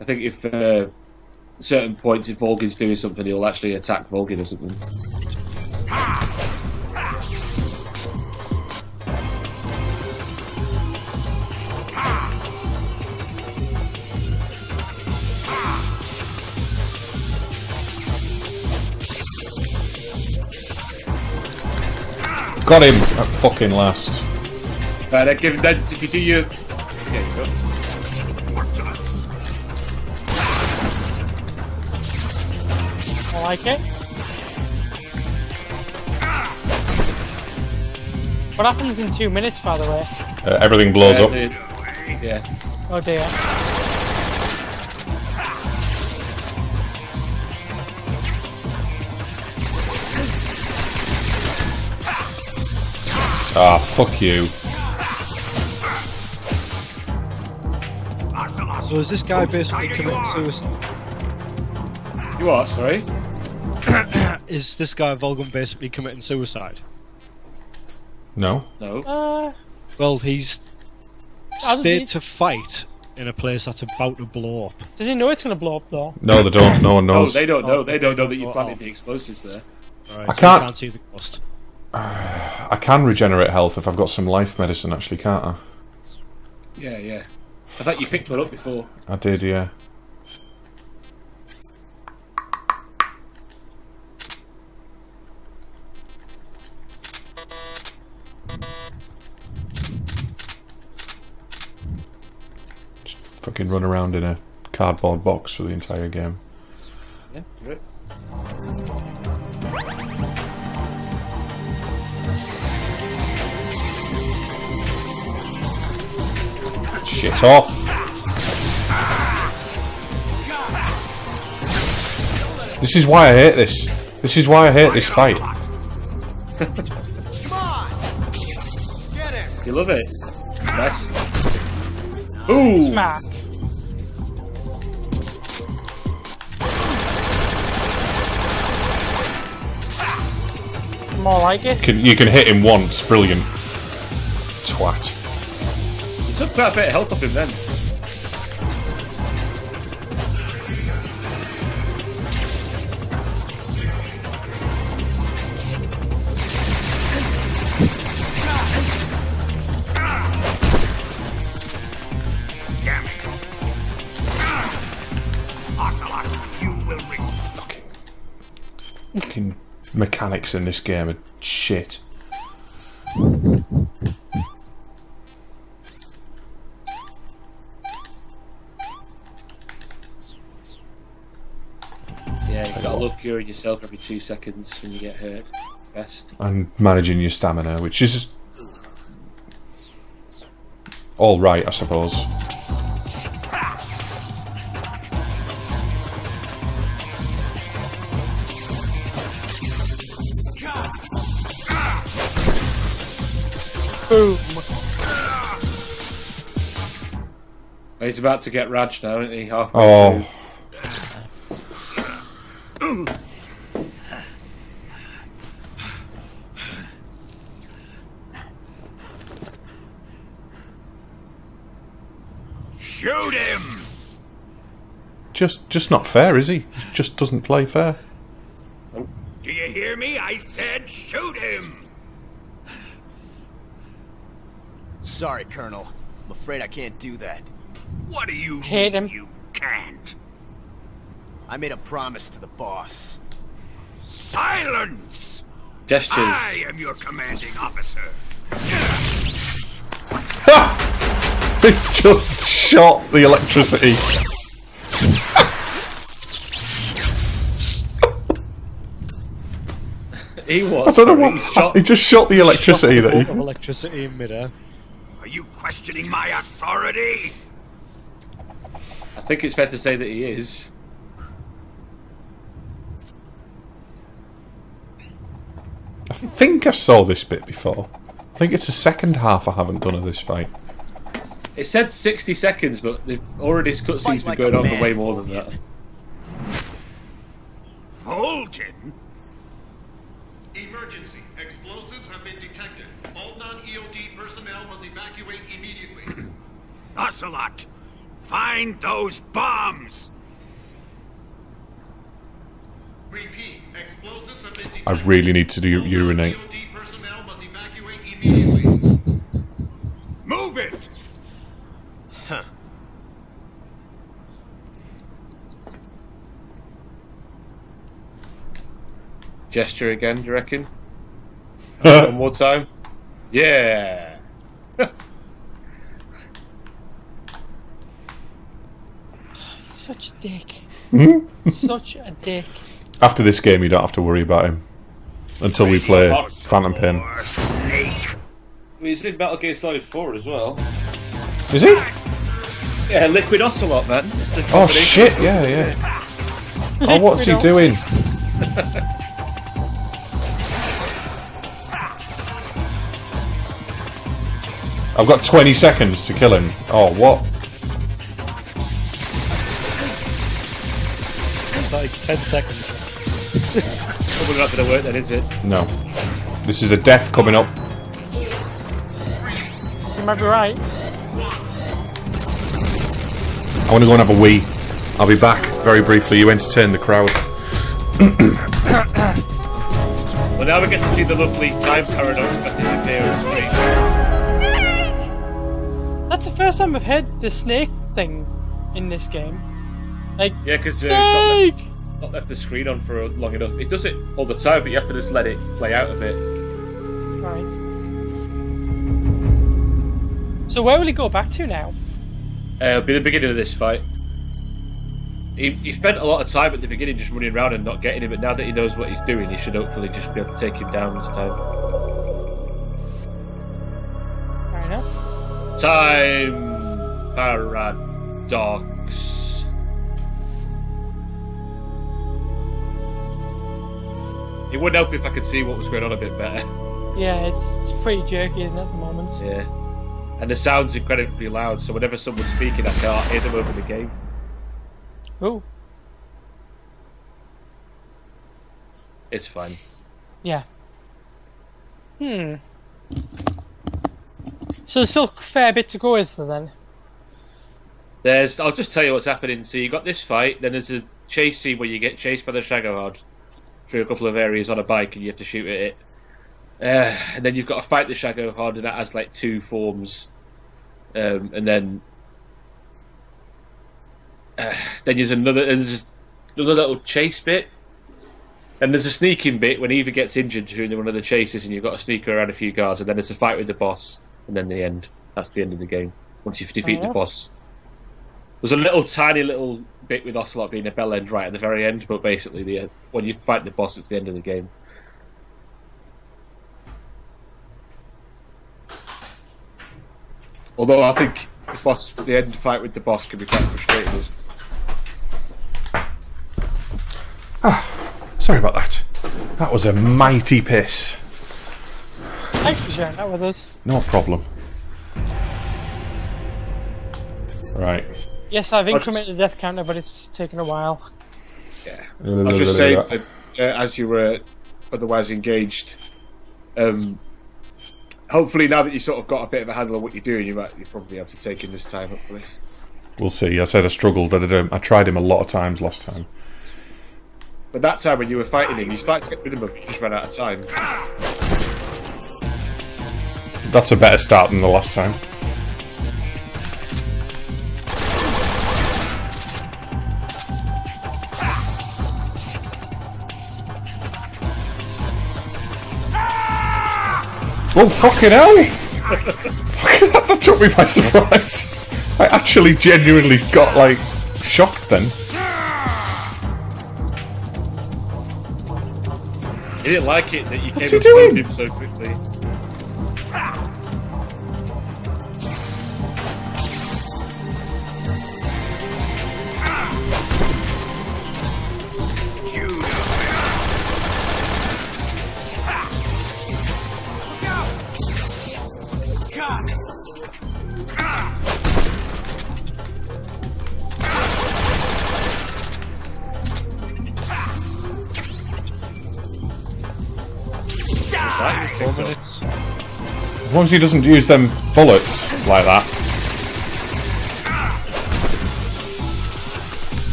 I think if uh, certain points, if Volgin's doing something, he'll actually attack Volgin or something. Got him at fucking last. Right, I give that. If you do your, okay, go. I like it. What happens in two minutes, by the way? Uh, everything blows yeah, up. Dude. Yeah. Oh dear. Ah, oh, fuck you. So is this guy basically committing suicide? You are, sorry? Is this guy Volgin basically committing suicide? No. No. Uh, well, he's stayed he... to fight in a place that's about to blow up. Does he know it's going to blow up, though? No, they don't. No one knows. No, they don't know. They don't know that you planted the explosives there. Right, I so can't... can't see the cost. Uh, I can regenerate health if I've got some life medicine, actually, can't I? Yeah, yeah. I thought you picked one up before. I did, yeah. Just fucking run around in a cardboard box for the entire game. Yeah, do it. Shit off! This is why I hate this. This is why I hate this fight. Come on! Get him! You love it. Nice. Ooh! Smack. More like it. Can, you can hit him once. Brilliant. Twat. He took quite a bit of health off him then. Damn it. Ocelot, you will bring fucking fucking mechanics in this game are shit. Curing yourself every two seconds when you get hurt. Best. And managing your stamina, which is all right, I suppose. Boom. He's about to get Raj now, isn't he? Halfway oh. Through. Shoot him! Just, just not fair, is he? Just doesn't play fair. Oh. Do you hear me? I said shoot him! Sorry, Colonel. I'm afraid I can't do that. What do you Hate mean him. you can't? I made a promise to the boss. Silence! Gestures. I am your commanding officer. Ha! He just shot the electricity. He was. I don't know what. He, shot, he just shot the electricity. Shot the that he... electricity in midair. Are you questioning my authority? I think it's fair to say that he is. I think I saw this bit before. I think it's the second half I haven't done of this fight. It said sixty seconds, but they've already cutscenes been going on for way more than that. Volgin? Emergency. Explosives have been detected. All non E O D personnel must evacuate immediately. Ocelot! Find those bombs! Repeat. Explosives have been detected. I really need to do urinate. All non E O D personnel must evacuate immediately. Move it! Huh. Gesture again, do you reckon? One more time. Yeah. Such a dick. Such a dick. After this game, you don't have to worry about him until we play Phantom Pain. He's in Metal Gear Solid Four as well. Is he? Yeah, Liquid Ocelot, man. Oh shit! Yeah, yeah. Oh, what's he doing? I've got twenty seconds to kill him. Oh, what? It's like ten seconds. Probably not going to work then, is it? No. This is a death coming up. You might be right. I want to go and have a wee. I'll be back very briefly. You entertain the crowd. Well, now we get to see the lovely time paradox message appear on screen. That's the first time I've heard the snake thing in this game. Like, yeah, because uh, not, left, not left the screen on for long enough. It does it all the time, but you have to just let it play out a bit. Right. So where will he go back to now? Uh, it'll be the beginning of this fight. He, he spent a lot of time at the beginning just running around and not getting him, but now that he knows what he's doing, he should hopefully just be able to take him down this time. Time paradox. It would help if I could see what was going on a bit better. Yeah, it's pretty jerky, isn't it, at the moment? Yeah. And the sound's incredibly loud, so whenever someone's speaking, I can't hear them over the game. Oh. It's fine. Yeah. Hmm. So there's still a fair bit to go, isn't there, then? There's... I'll just tell you what's happening. So you got this fight, then there's a chase scene where you get chased by the Shagohod through a couple of areas on a bike and you have to shoot at it. Uh, and then you've got to fight the Shagohod and that has like two forms. Um, and then... Uh, then there's another... There's another little chase bit. And there's a sneaking bit when Eva gets injured during one of the chases and you've got to sneak her around a few guards, and then there's a fight with the boss. And then the end. That's the end of the game. Once you've defeated the boss. There's a little tiny little bit with Ocelot being a bell end right at the very end, but basically the end, when you fight the boss, it's the end of the game. Although I think the boss, the end fight with the boss can be quite frustrating. As... Ah, sorry about that. That was a mighty piss. Thanks for sharing that with us. No problem. Right. Yes, I've incremented just... the death counter, but it's taken a while. Yeah. I was just saying that, uh, as you were otherwise engaged, um, hopefully now that you sort of got a bit of a handle on what you're doing, you might you probably be able to take him this time, hopefully. We'll see. I said I struggled. I, did, um, I tried him a lot of times last time. But that time when you were fighting him, you started to get rid of him, but you just ran out of time. That's a better start than the last time. Oh, fucking hell! That took me by surprise. I actually genuinely got, like, shocked then. He didn't like it that you What's came and killed him so quickly. As long as he doesn't use them bullets like that.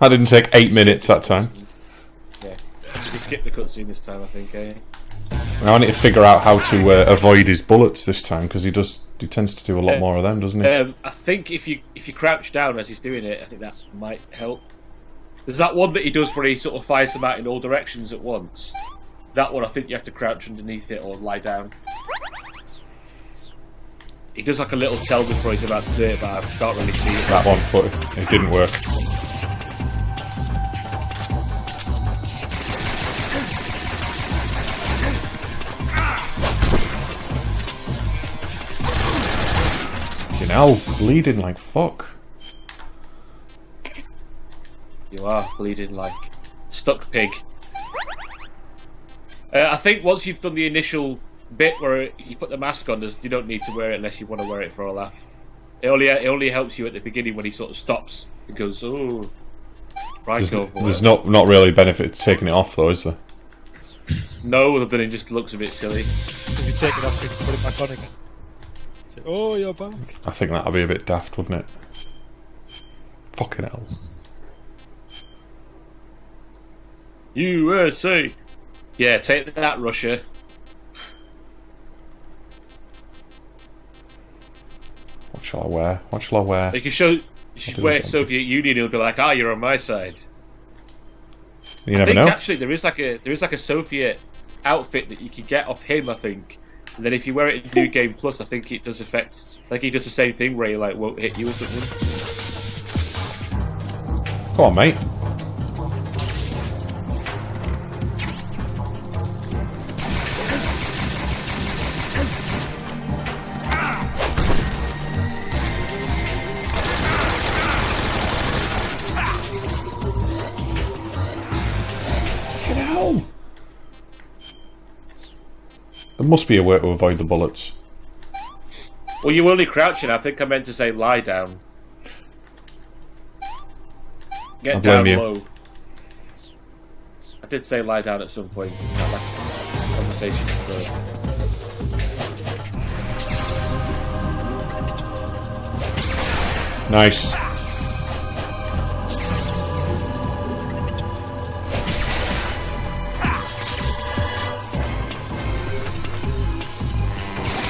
That didn't take eight minutes that time. Yeah. You skipped the cutscene this time, I think, eh? Now I need to figure out how to uh, avoid his bullets this time, because he does he tends to do a lot uh, more of them, doesn't he? Um, I think if you if you crouch down as he's doing it, I think that might help. There's that one that he does where he sort of fires them out in all directions at once. That one, I think you have to crouch underneath it or lie down. He does like a little tell before he's about to do it, but I can't really see it. That one, but it didn't work. You're now bleeding like fuck. You are bleeding like stuck pig. Uh, I think once you've done the initial bit where you put the mask on, you don't need to wear it unless you want to wear it for a laugh. It only it only helps you at the beginning when he sort of stops and goes, "Oh, right." There's, go there's not not really benefit to taking it off though, is there? No, other than it just looks a bit silly. If you take it off, you can put it back on again. Say, "Oh, you're back." I think that'd be a bit daft, wouldn't it? Fucking hell. U S A. Yeah, take that, Russia. What shall I wear? What shall I wear? Like you should show, you should wear something. Soviet Union. He'll be like, "Ah, oh, you're on my side." You I never think know. Actually, there is like a there is like a Soviet outfit that you can get off him, I think. And then if you wear it in New Game Plus, I think it does affect. Like he does the same thing where he like won't hit you or something. Come on, mate. There must be a way to avoid the bullets. Well, you're only crouching. I think I meant to say lie down. Get I blame down you. Low. I did say lie down at some point in that last conversation. So. Nice.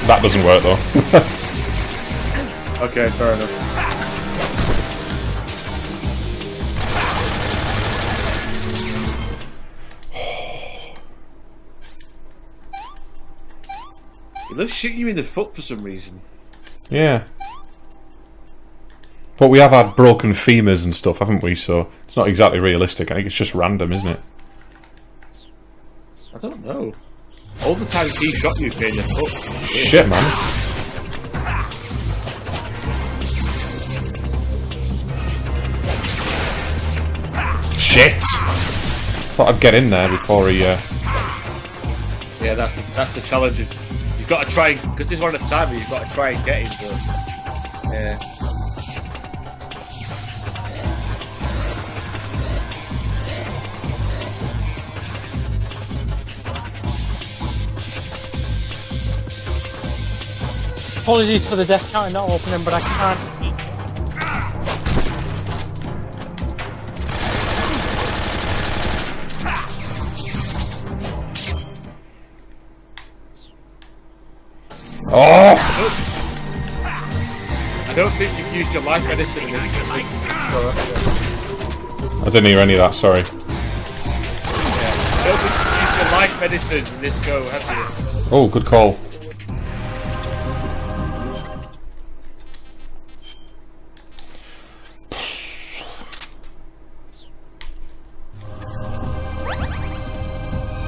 That doesn't work though. Okay, fair enough. He loves shooting you in the foot for some reason. Yeah. But we have had broken femurs and stuff, haven't we? So it's not exactly realistic. I think it's just random, isn't it? I don't know. All the times he shot you, Finn. Oh, shit. Shit, man. Shit! Thought I'd get in there before he. Uh... Yeah, that's the, that's the challenge. You've got to try, because this one at a time. You've got to try and get him. But... Yeah. Apologies for the death count not opening, but I can't. Oh! I don't think you've used your life medicine in this. I didn't hear any of that, sorry. Yeah, I don't think you've used your life medicine in this go, have you? Oh, good call.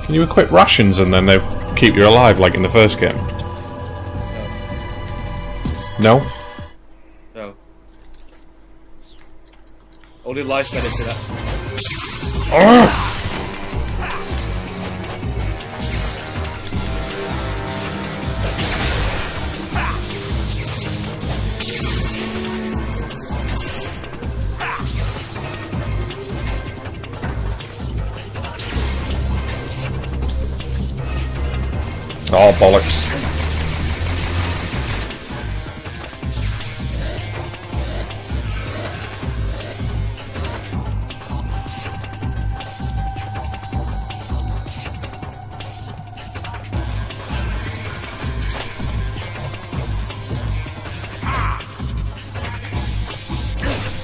Can you equip rations and then they keep you alive like in the first game? No? No. Only life medicine. Oh, bollocks.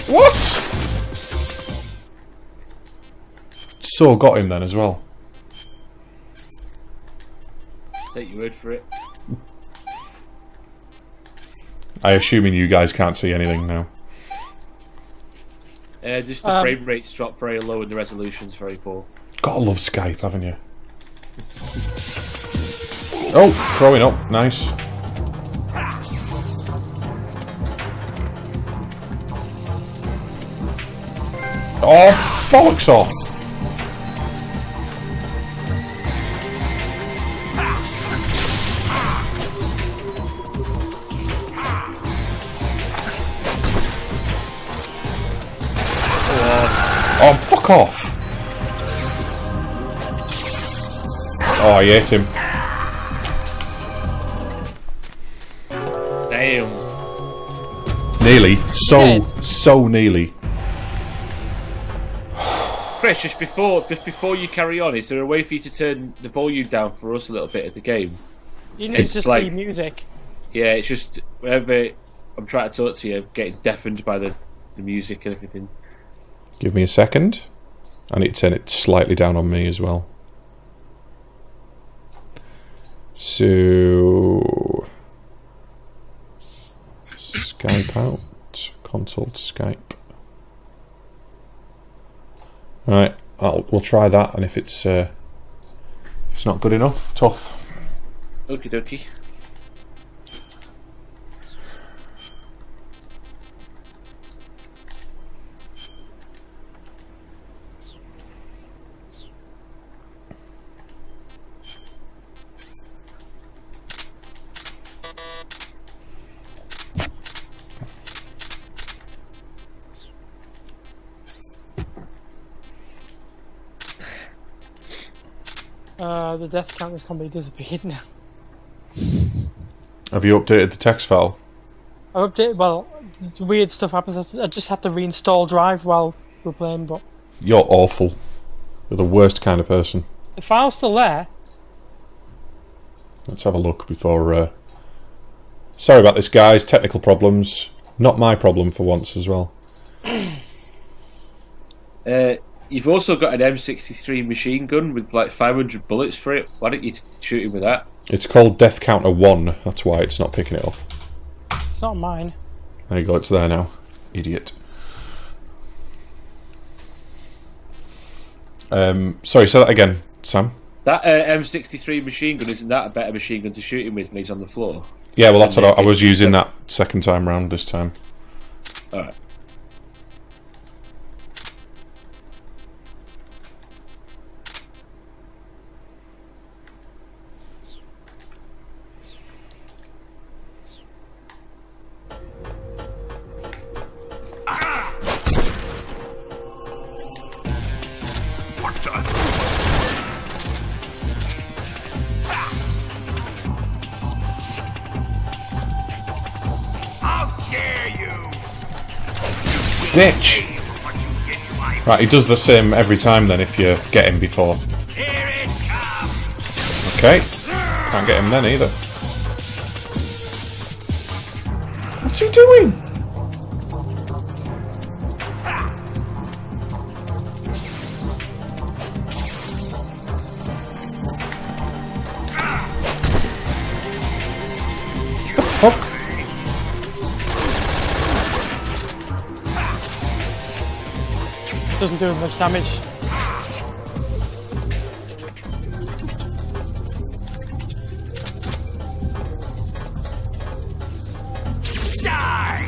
What? So got him then as well. Take your word for it. I'm assuming you guys can't see anything now. Uh, just the um, frame rates drop very low and the resolution's very poor. Gotta love Skype, haven't you? Oh, throwing up, nice. Oh, bollocks off! Oh, fuck off! Oh, I hit him. Damn. Nearly. So, Dead. so nearly. Chris, just before, just before you carry on, is there a way for you to turn the volume down for us a little bit of the game? You need it's to just like, see music. Yeah, it's just, whenever I'm trying to talk to you, I'm getting deafened by the, the music and everything. Give me a second. I need to turn it slightly down on me as well. So... Skype out. Console to Skype. Alright, we'll try that, and if it's uh, if it's not good enough, tough. Okie dokie. Uh, the death count is completely disappeared now. Have you updated the text file? I updated. Well, weird stuff happens. I just had to reinstall Drive while we're playing, but... You're awful. You're the worst kind of person. The file's still there. Let's have a look before... Uh... Sorry about this, guys. Technical problems. Not my problem for once as well. uh... You've also got an M sixty-three machine gun with like five hundred bullets for it. Why don't you shoot him with that? It's called Death Counter one. That's why it's not picking it up. It's not mine. There you go. It's there now. Idiot. Um, sorry, say that again, Sam. That uh, M sixty-three machine gun, isn't that a better machine gun to shoot him with when he's on the floor? Yeah, well, that's what I, I was using that second time round this time. All right. Bitch! Right, he does the same every time then if you get him before. Here it comes. Okay. Can't get him then either. What's he doing? Doesn't do much damage. Die.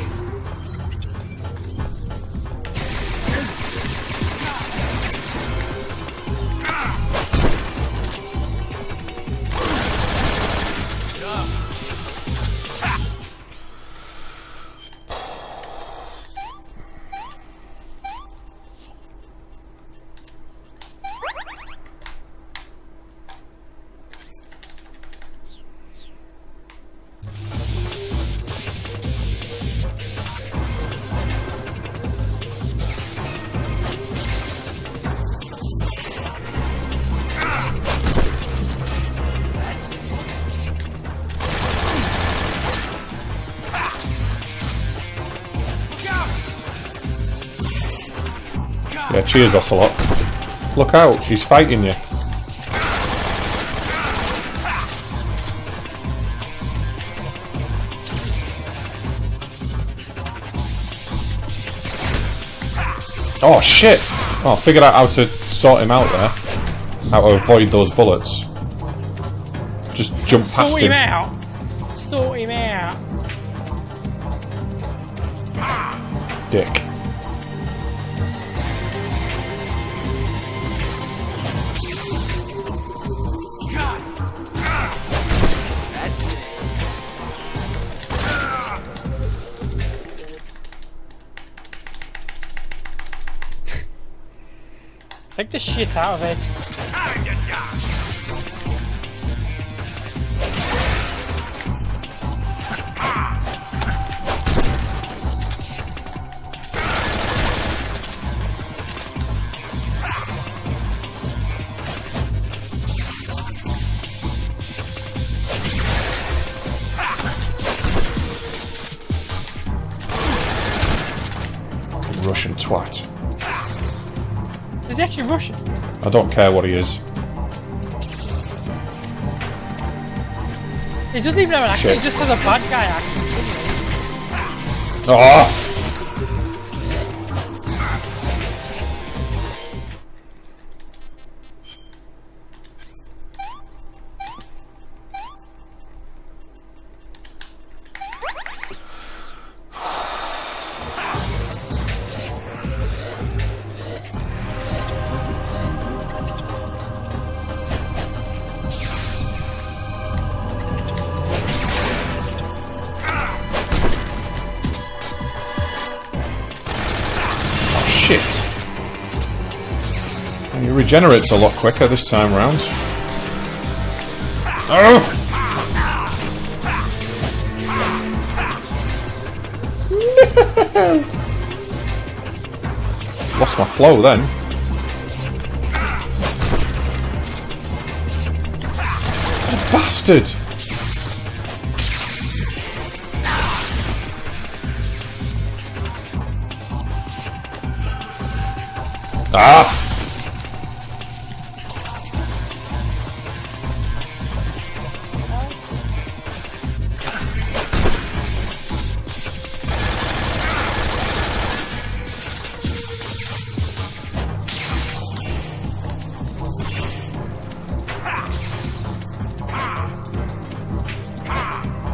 Yeah, cheers, Ocelot. Look out, she's fighting you. Oh shit! Oh, I figured out how to sort him out there. How to avoid those bullets. Just jump past him. Sort him out! Sort him out! Dick. Take the shit out of it. Time to die. Russian twat. Is he actually Russian? I don't care what he is. He doesn't even have an accent, he just has a bad guy accent. Generates a lot quicker this time round. Oh! Lost my flow then. What a bastard! Ah!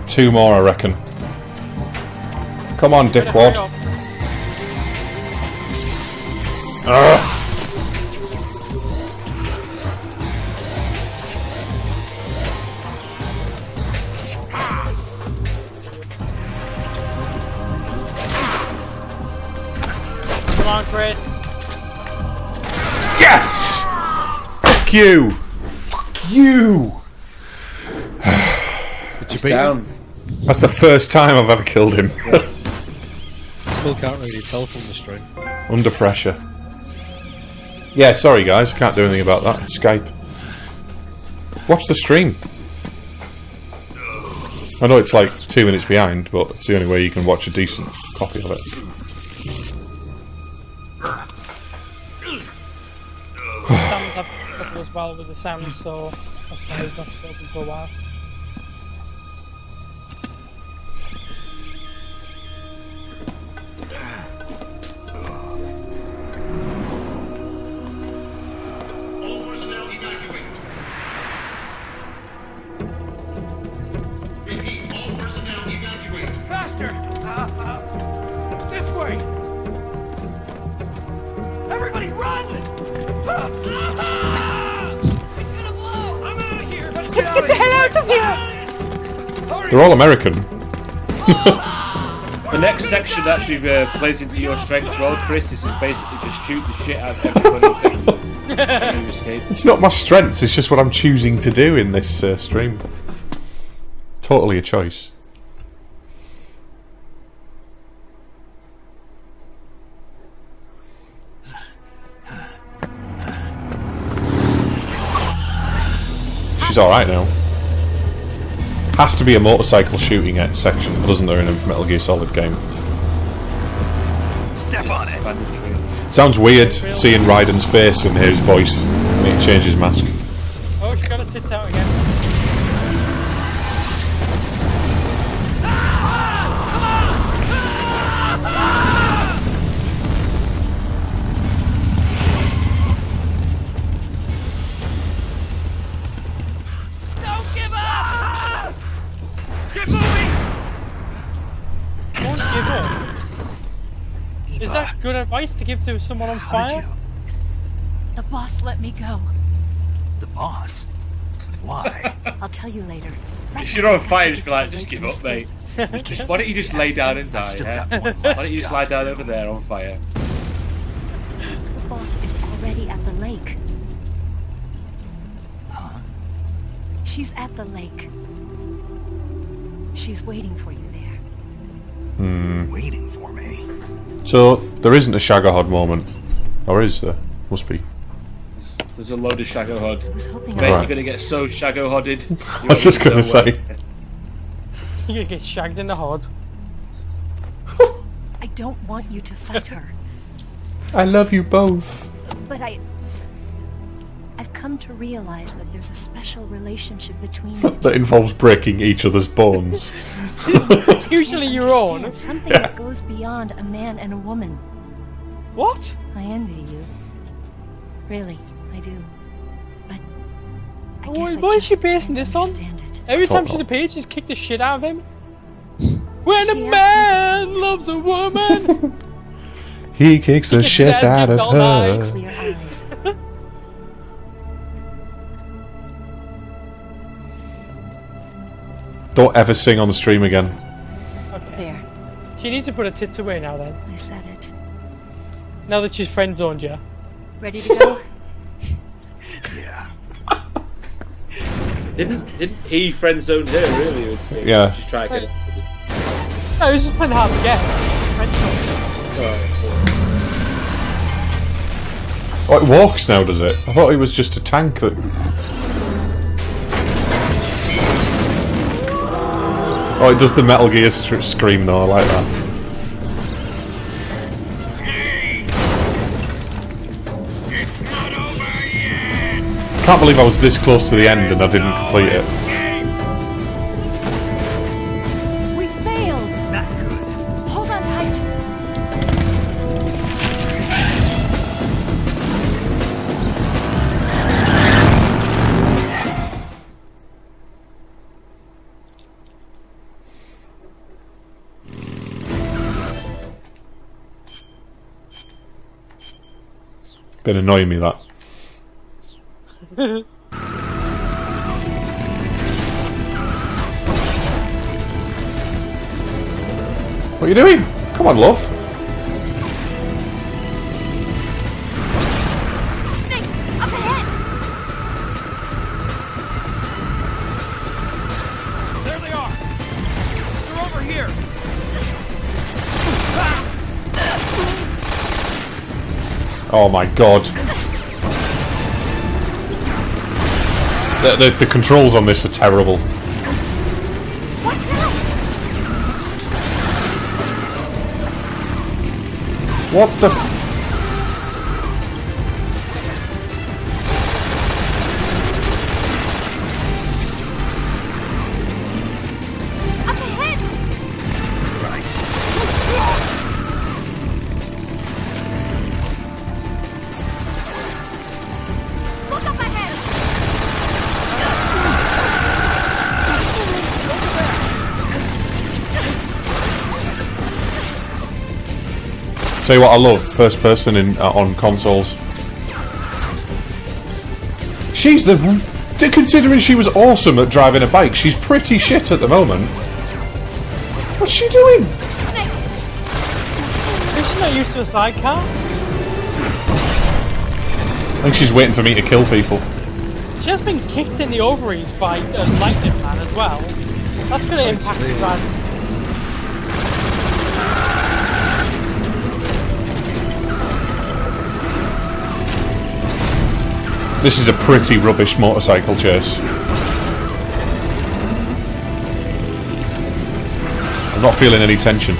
Two more, I reckon. Come on, dickwad. Come on, Chris. Yes! Fuck you! Fuck you! It's down. That's the first time I've ever killed him. Still can't really tell from the stream. Under pressure. Yeah, sorry guys, can't do anything about that. Skype. Watch the stream. I know it's like two minutes behind, but it's the only way you can watch a decent copy of it. Sam's had trouble as well with the sound, so that's why he's not spoken for a while. They're all American. The next section actually uh, plays into your strengths as well, Chris. This is basically just shoot the shit out of everybody. It's not my strengths, it's just what I'm choosing to do in this uh, stream. Totally a choice. She's alright now. Has to be a motorcycle shooting section, doesn't there, in a Metal Gear Solid game? Step on it. Sounds weird seeing Raiden's face and his voice when it changes mask. Oh, she got her tits out again. Good advice to give to someone on fire? The boss let me go. The boss? Why? I'll tell you later. Right if you're on fire, just be like, just give up, mate. Why don't you just lay down and die, yeah? Why don't you just lie down over there on fire? The boss is already at the lake. Huh? She's at the lake. She's waiting for you there. Hmm. Waiting for me? So, there isn't a Shagohod moment. Or is there? Must be. There's a load of Shagohod. Mate, right. You're gonna get so Shagohodded. I was just gonna say. You're gonna get shagged in the hod. I don't want you to fight her. I love you both. But I... I've come to realize that there's a special relationship between you that involves breaking each other's bones. Usually your own. Something yeah. that goes beyond a man and a woman. What? I envy you. Really, I do. But I oh, what I is she basing this on? It. Every Top time she's a page, she's kicked the shit out of him. When she a man loves a woman, he kicks the shit out of her. Clear eyes. Don't ever sing on the stream again. Okay. There. She needs to put her tits away now then. I said it. Now that she's friend-zoned you. Ready to go? Yeah. Didn't, didn't he friend-zoned her, really? Yeah. Just try again. No, I was just playing hard to get. Friend-zoned. Oh, it walks now, does it? I thought it was just a tank that... Oh, it does the Metal Gear scream though, I like that. It's not over yet. Can't believe I was this close to the end and I didn't complete it. We failed! Not good. Hold on tight. Been annoying me that. What are you doing? Come on, love. Snake, up ahead. There they are. They're over here. Oh my god. The, the, the controls on this are terrible. What's What the f- Tell you what I love, first person in uh, on consoles. She's the... Considering she was awesome at driving a bike, she's pretty shit at the moment. What's she doing? Is she not used to a sidecar? I think she's waiting for me to kill people. She has been kicked in the ovaries by uh, Lightning Man as well. That's going to impact the driving. This is a pretty rubbish motorcycle chase. I'm not feeling any tension.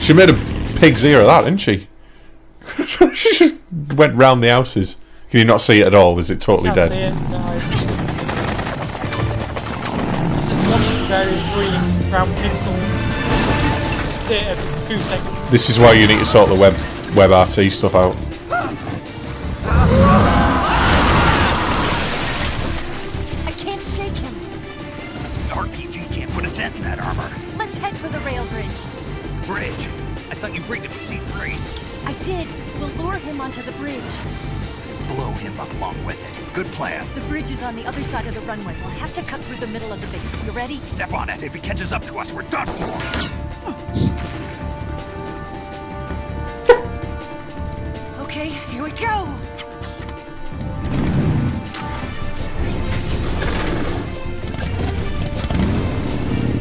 She made a pig's ear of that, didn't she? She just went round the houses. Can you not see it at all? Is it totally dead? Pixels. This is why you need to sort the web web R T stuff out. I can't shake him. The R P G can't put a dent in that armor. Let's head for the rail bridge. Bridge? I thought you rigged it with C three. I did. We'll lure him onto the bridge. Blow him up along with it. Good plan. The bridge is on the other side of the runway. We'll have to cut through the middle of the base. You ready? Step on it. If he catches up to us, we're done for. Okay, here we go.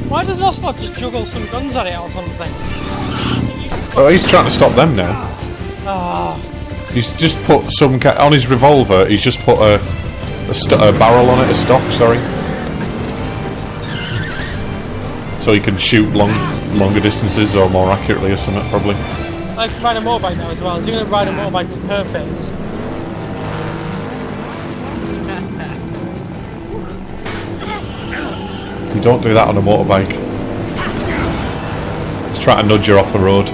Why does Ocelot just juggle some guns at it or something? Oh, he's trying to stop them now. Ah. Oh. He's just put some... Ca on his revolver, he's just put a, a, st a barrel on it, a stock, sorry. So he can shoot long, longer distances, or more accurately or something, probably. I can ride a motorbike now as well. Is he going to ride a motorbike with her face? You don't do that on a motorbike. Just try to nudge her off the road.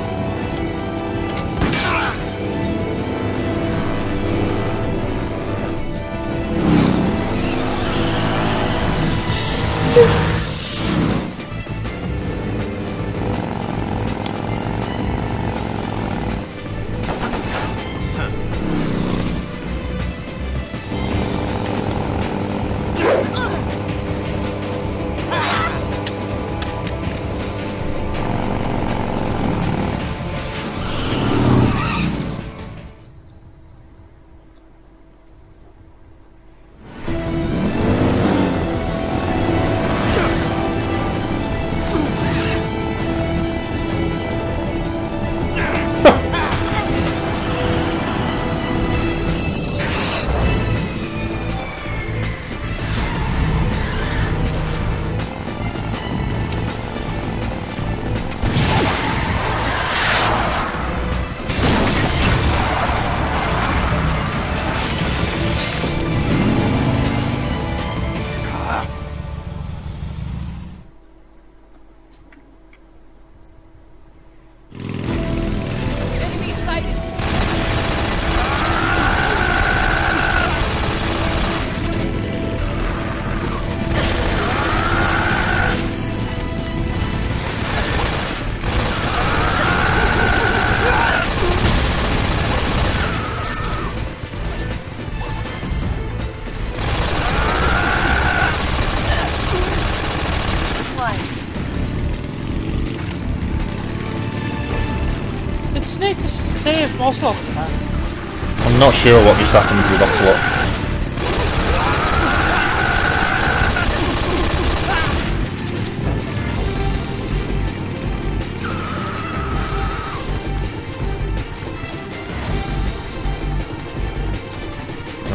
Ocelot. I'm not sure what just happened with Ocelot.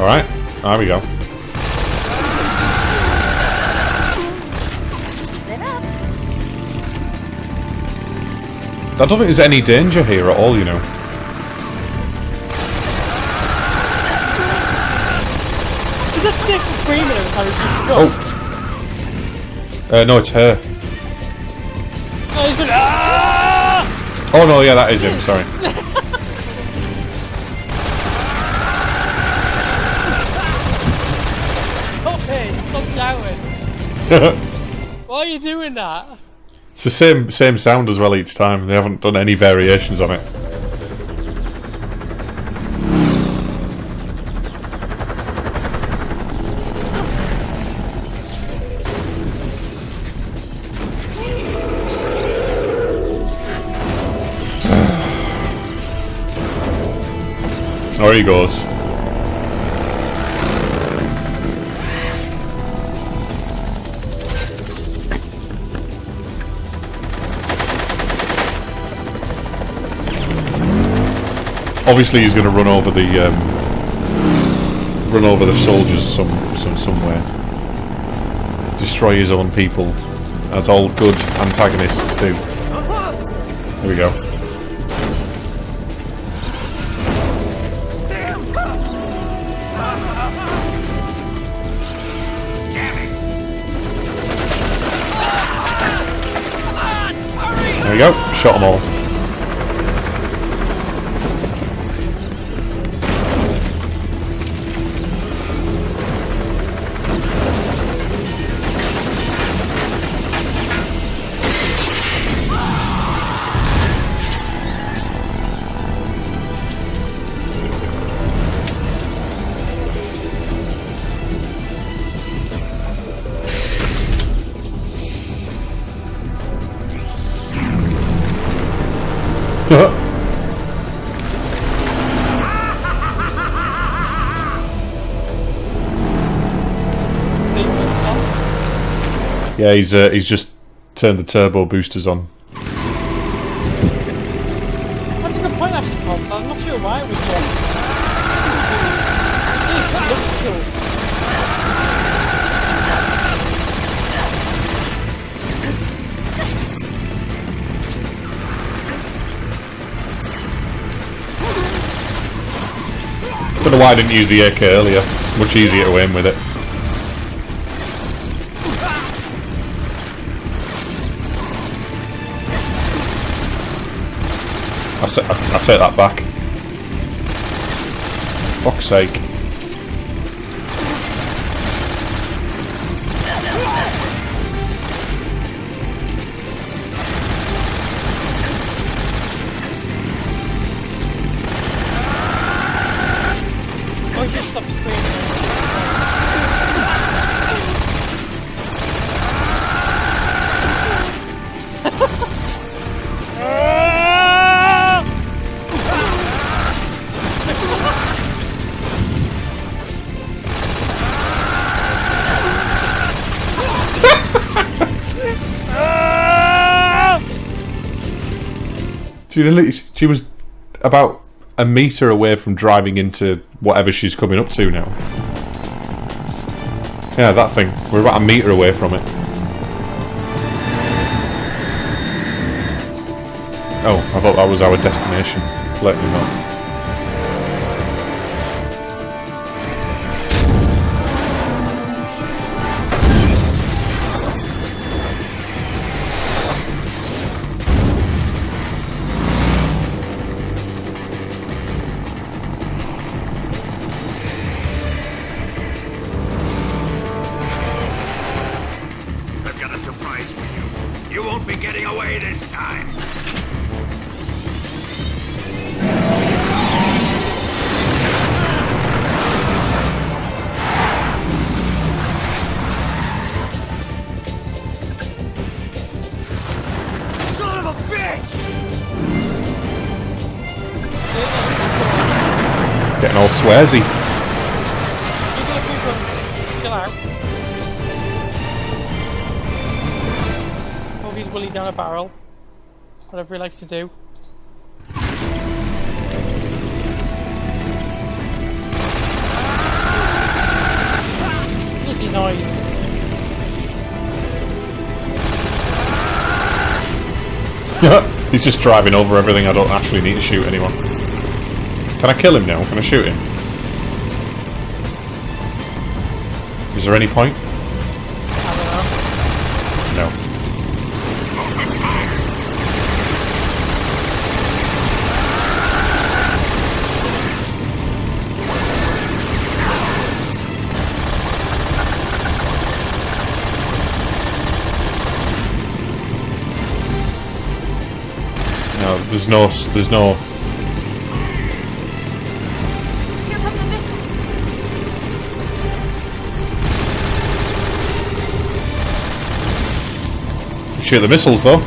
Alright, there we go. I don't think there's any danger here at all, you know. He just sticks screaming every time he's just gone. Oh. Uh, no, it's her. No, he's like, ah! Oh no, yeah, that is him, sorry. Why are you doing that? It's the same same sound as well each time. They haven't done any variations on it. There he goes. Obviously, he's going to run over the um, run over the soldiers some some somewhere. Destroy his own people, as all good antagonists do. Here we go. There we go. Shot them all. Yeah, he's uh, he's just turned the turbo boosters on. That's a good point, actually, Tom. I'm not sure why it was done. That looks cool. Don't know why I didn't use the A K earlier. It's much easier to aim with it. I, I take that back. Fuck's sake. Why don't you stop screaming? She, she was about a meter away from driving into whatever she's coming up to now. Yeah, that thing. We're about a meter away from it. Oh, I thought that was our destination. Let me know. Getting all swearsy. Or he's willy down a barrel. Whatever he likes to do. He's just driving over everything. I don't actually need to shoot anyone. Can I kill him now? Can I shoot him? Is there any point? I don't know. No. There's no, there's no... Here comes the missiles. Shoot the missiles, though.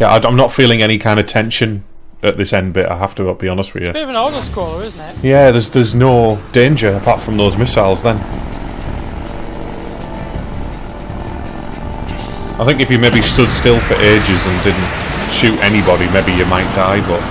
Yeah, I'm not feeling any kind of tension at this end bit, I have to be honest with you. It's a bit of an auto scroller, isn't it? Yeah, there's there's no danger apart from those missiles then. I think if you maybe stood still for ages and didn't shoot anybody, maybe you might die, but...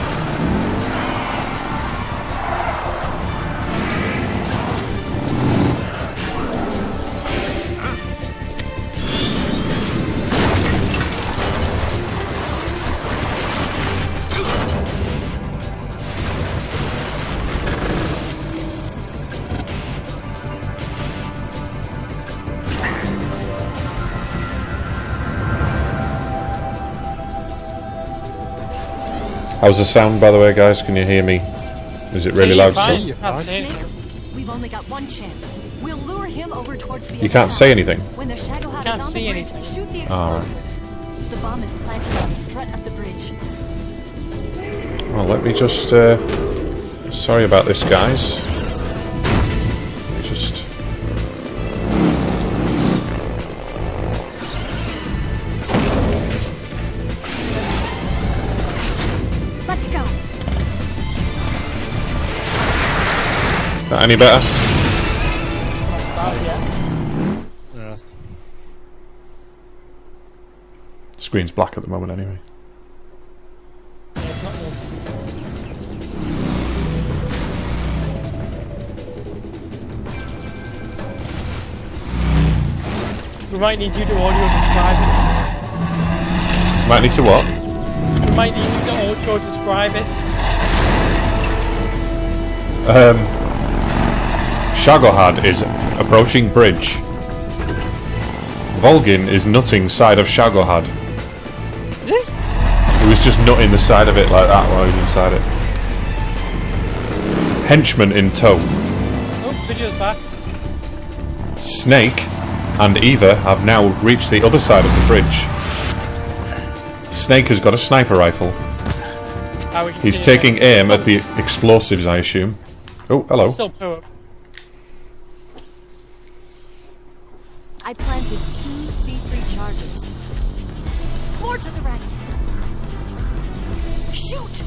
How's the sound, by the way, guys? Can you hear me? Is it really loud still? We've only got one chance. We'll lure him over towards the... You can't say anything. When the Shagohod is on the bridge, shoot the explosives. The bomb is planted on the strut of the bridge. Well, let me just... Uh, sorry about this, guys. Let me just... Any better? Yeah. Screen's black at the moment, anyway. Yeah, it's not good. We might need you to audio describe it. Might need to what? We might need you to audio describe it. Um. Shagohod is approaching bridge. Volgin is nutting side of Shagohod. He was just nutting the side of it like that while he was inside it. Henchman in tow. Oh, video's back. Snake and Eva have now reached the other side of the bridge. Snake has got a sniper rifle. He's taking aim at the explosives, I assume. Oh, hello. I planted two C three charges. More to the right. Shoot!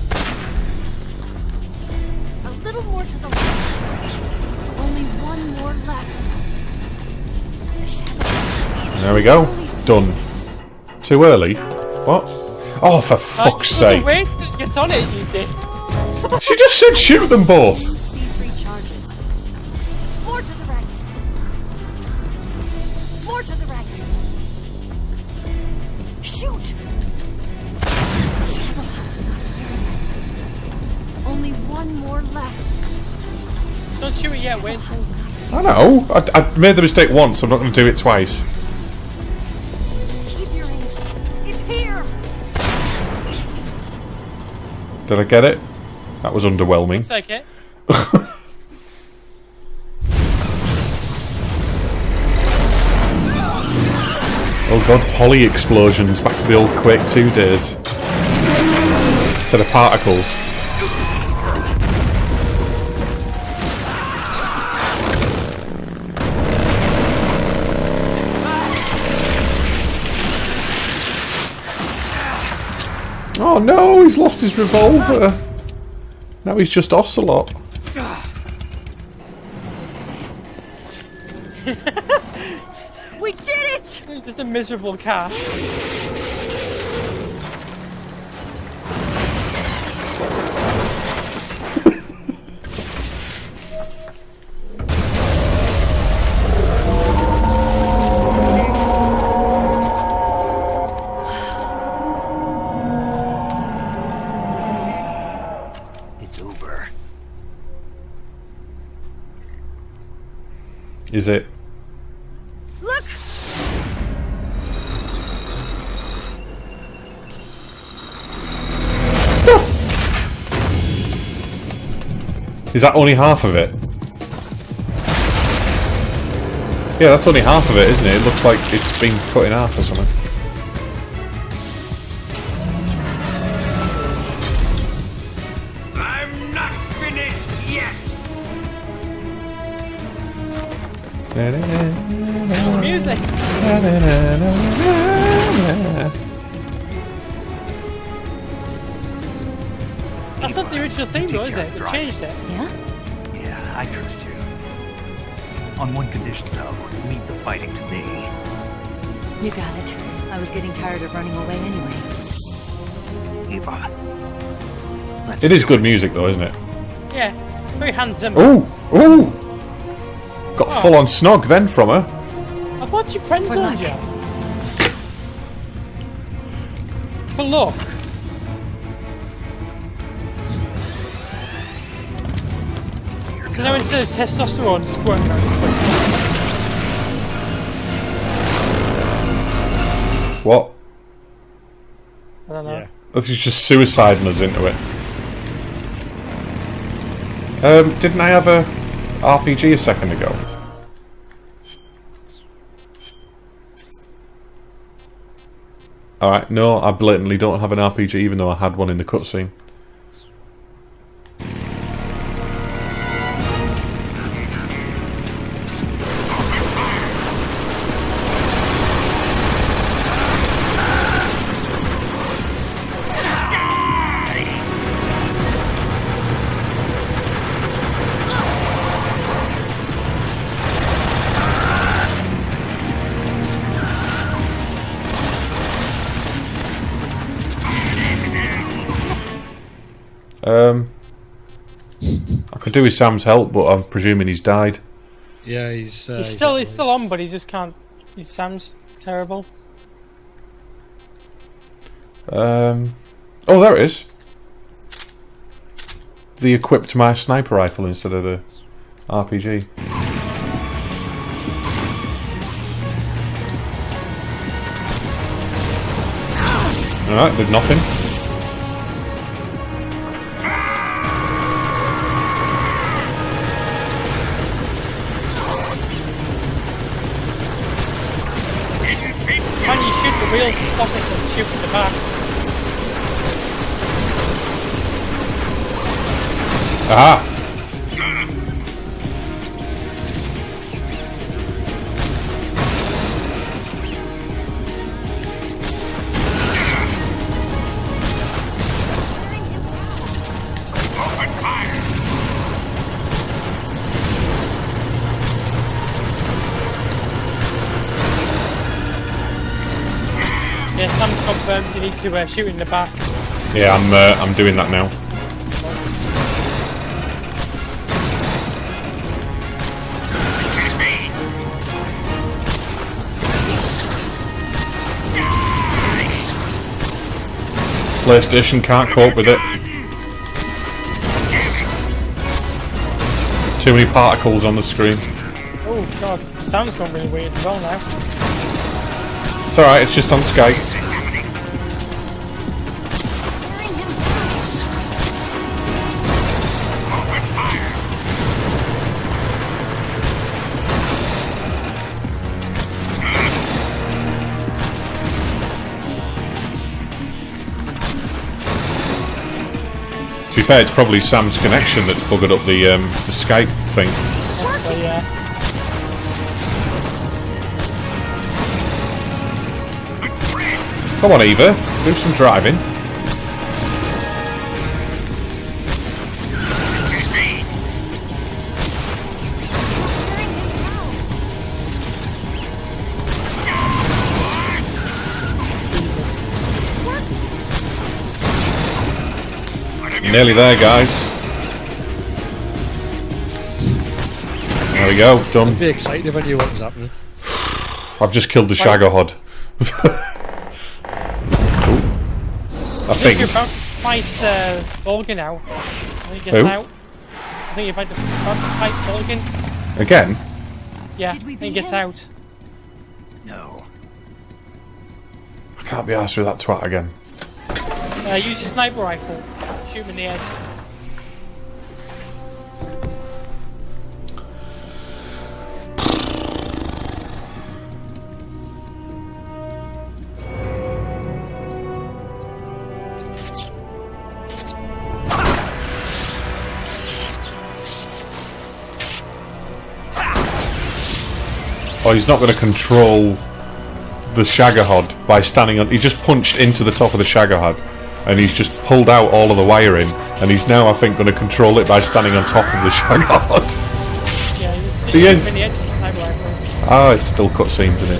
A little more to the left. Only one more left. There we go. Done. Too early. What? Oh, for fuck's sake! Wait till it gets on it, you dick. She just said shoot them both. I know. I, I made the mistake once. I'm not going to do it twice. Keep your hands. It's here. Did I get it? That was underwhelming. Looks like it. Oh god, Polly explosions. Back to the old Quake two days. Instead of particles. Oh no, he's lost his revolver. Now he's just Ocelot. We did it! It was just a miserable car. Is it? Look! Is that only half of it? Yeah, that's only half of it, isn't it? It looks like it's been cut in half or something. I'm not finished yet. Music. That's not the original theme though, is it? They changed it. Yeah? Yeah, I trust you. On one condition, though, leave the fighting to me. You got it. I was getting tired of running away anyway. Eva. Let's it is good music, though, isn't it? Yeah. Very handsome. Ooh! Ooh! Got oh. full-on snog then from her. I thought your friends on you. For luck. Now instead of testosterone squirting out of the place. What? I don't know. Yeah. I think it's just suiciding us into it. Um, didn't I have a R P G a second ago? Alright, no, I blatantly don't have an R P G even though I had one in the cutscene. Um, I could do with Sam's help, but I'm presuming he's died. Yeah, he's. Uh, he's still, he's still on, but he just can't. He's, Sam's terrible. Um, oh, there it is. They equipped my sniper rifle instead of the R P G. All right, there's nothing. Stop it and shoot from the back. Aha! You need to uh, shoot in the back. Yeah, I'm. Uh, I'm doing that now. PlayStation can't cope with it. Too many particles on the screen. Oh god, the sound's gone really weird as well now. It's alright. It's just on Skype. To be fair, it's probably Sam's connection that's buggered up the um, the Skype thing. Actually, yeah. Come on, Eva, do some driving. Nearly there, guys. There we go, done. I'd be excited if I knew what was happening. I've just killed the Shagohod. I think you're about to fight uh, Volgin now. I think, Who? Out. I think you're about to fight Volgin. Again? Yeah, Did we he gets him? out. No. I can't be arsed with that twat again. Uh, use your sniper rifle. Shoot him in the head. Oh, he's not going to control the Shagohod by standing on... He just punched into the top of the Shagohod, and he's just pulled out all of the wiring, and he's now, I think, going to control it by standing on top of the Shagohod. Yeah, he, he is. Ah, oh, it's still cutscenes in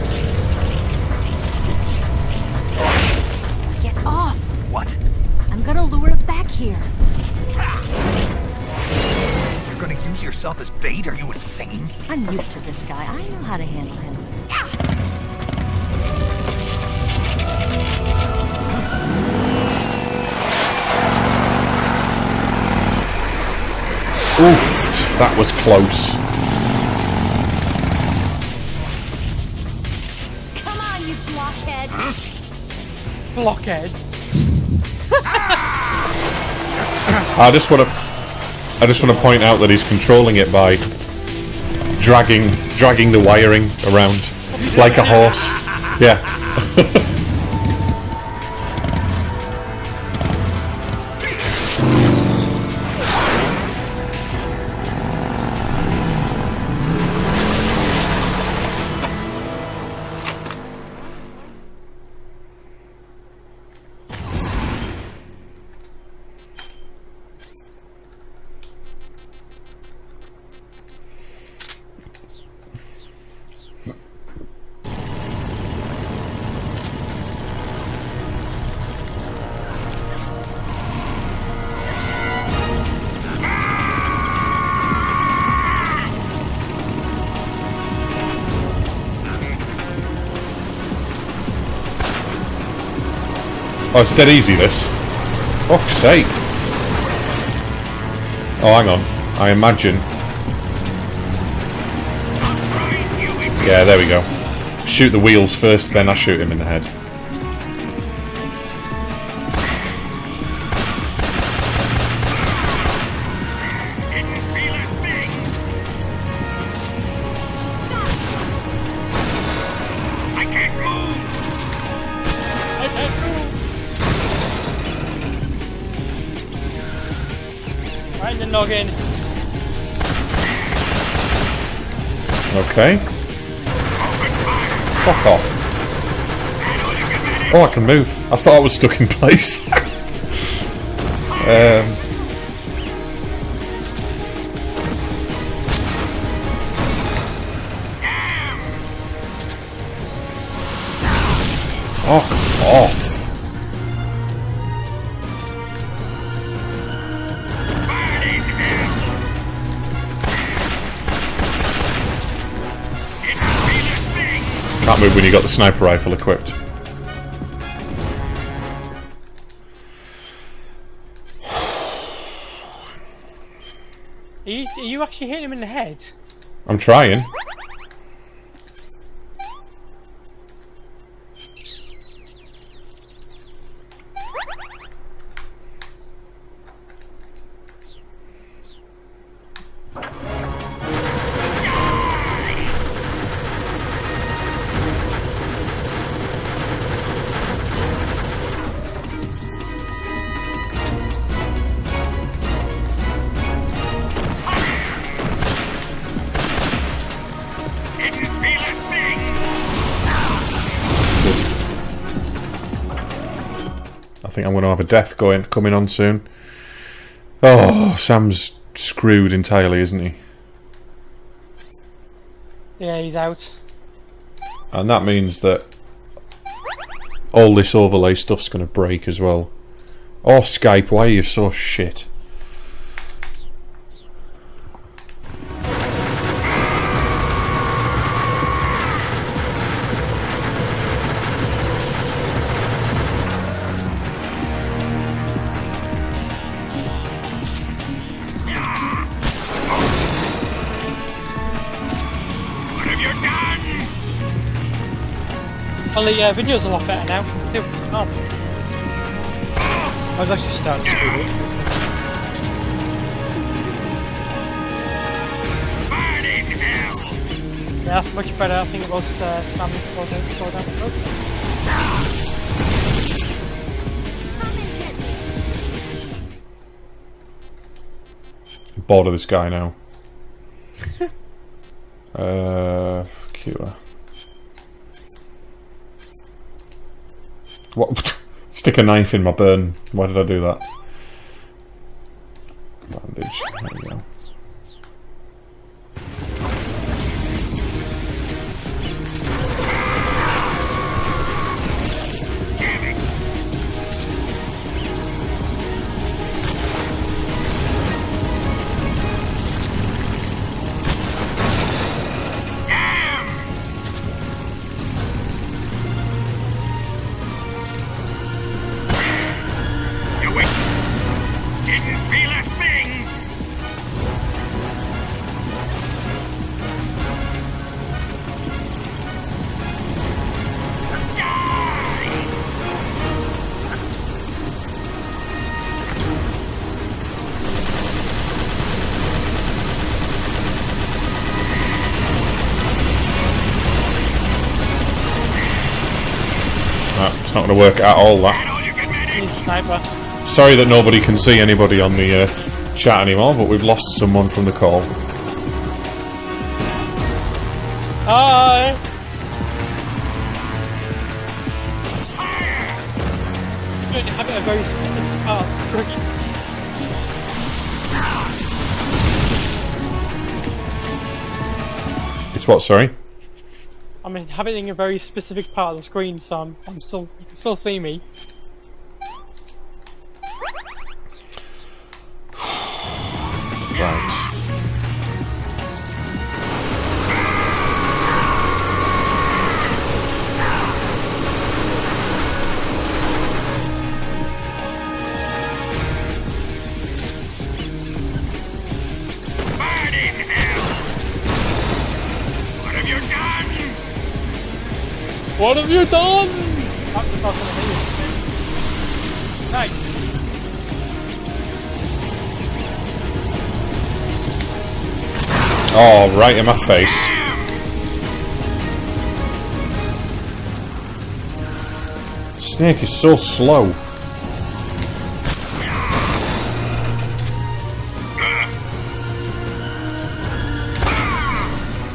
it. Get off! What? I'm going to lure it back here. You're going to use yourself as bait? Are you insane? I'm used to this guy. I know how to handle him. Oof, that was close. Come on, you blockhead. Huh? Blockhead. I just want to I just want to point out that he's controlling it by dragging dragging the wiring around like a horse. Yeah. Oh, it's dead easy, this. Fuck's sake. Oh, hang on. I imagine. Yeah, there we go. Shoot the wheels first, then I shoot him in the head. Okay. Fuck off. Oh, I can move. I thought I was stuck in place. um. Fuck off. Can't move when you got the sniper rifle equipped. Are you, are you actually hitting him in the head? I'm trying. I think I'm going to have a death going coming on soon. Oh, Sam's screwed entirely, isn't he? Yeah, he's out. And that means that all this overlay stuff's going to break as well. Oh, Skype, why are you so shit? Well, the uh, video's a lot better now. You can see what's going on. I was actually starting to do it. Yeah, that's much better. I think it was uh, Sam before they saw that close. Bored of this guy now. uh, cure. What? Stick a knife in my burn. Why did I do that? Bandage. There we go. Not going to work at all, that. Sorry that nobody can see anybody on the uh, chat anymore, but we've lost someone from the call. Hi! Fire. It's having a very specific part, it's It's what, sorry? I'm inhabiting a very specific part of the screen, so I'm, I'm still, you can still see me. Right. What have you done? Nice. Oh, right in my face. Snake is so slow.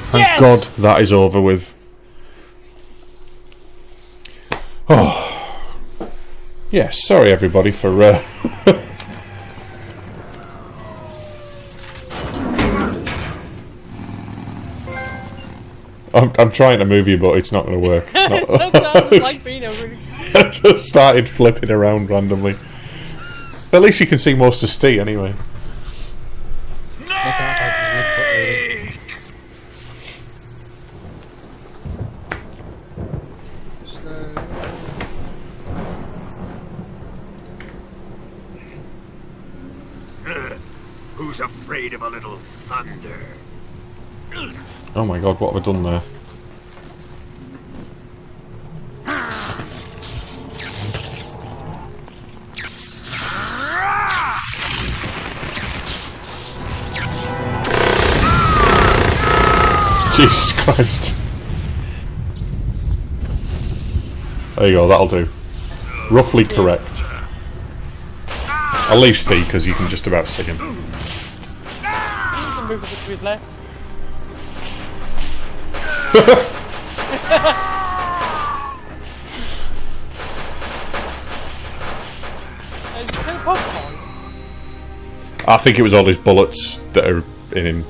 Thank yes! God that is over with. Oh. Yeah, sorry everybody for uh I'm, I'm trying to move you, but it's not going to work. It sounds like being a rude. I just started flipping around randomly. But at least you can see most of Steve anyway. Of a little thunder. Oh my god, what have I done there? Jesus Christ. There you go, that'll do. Roughly correct. I'll leave Steve because you can just about see him. With left. I think it was all his bullets that are in him.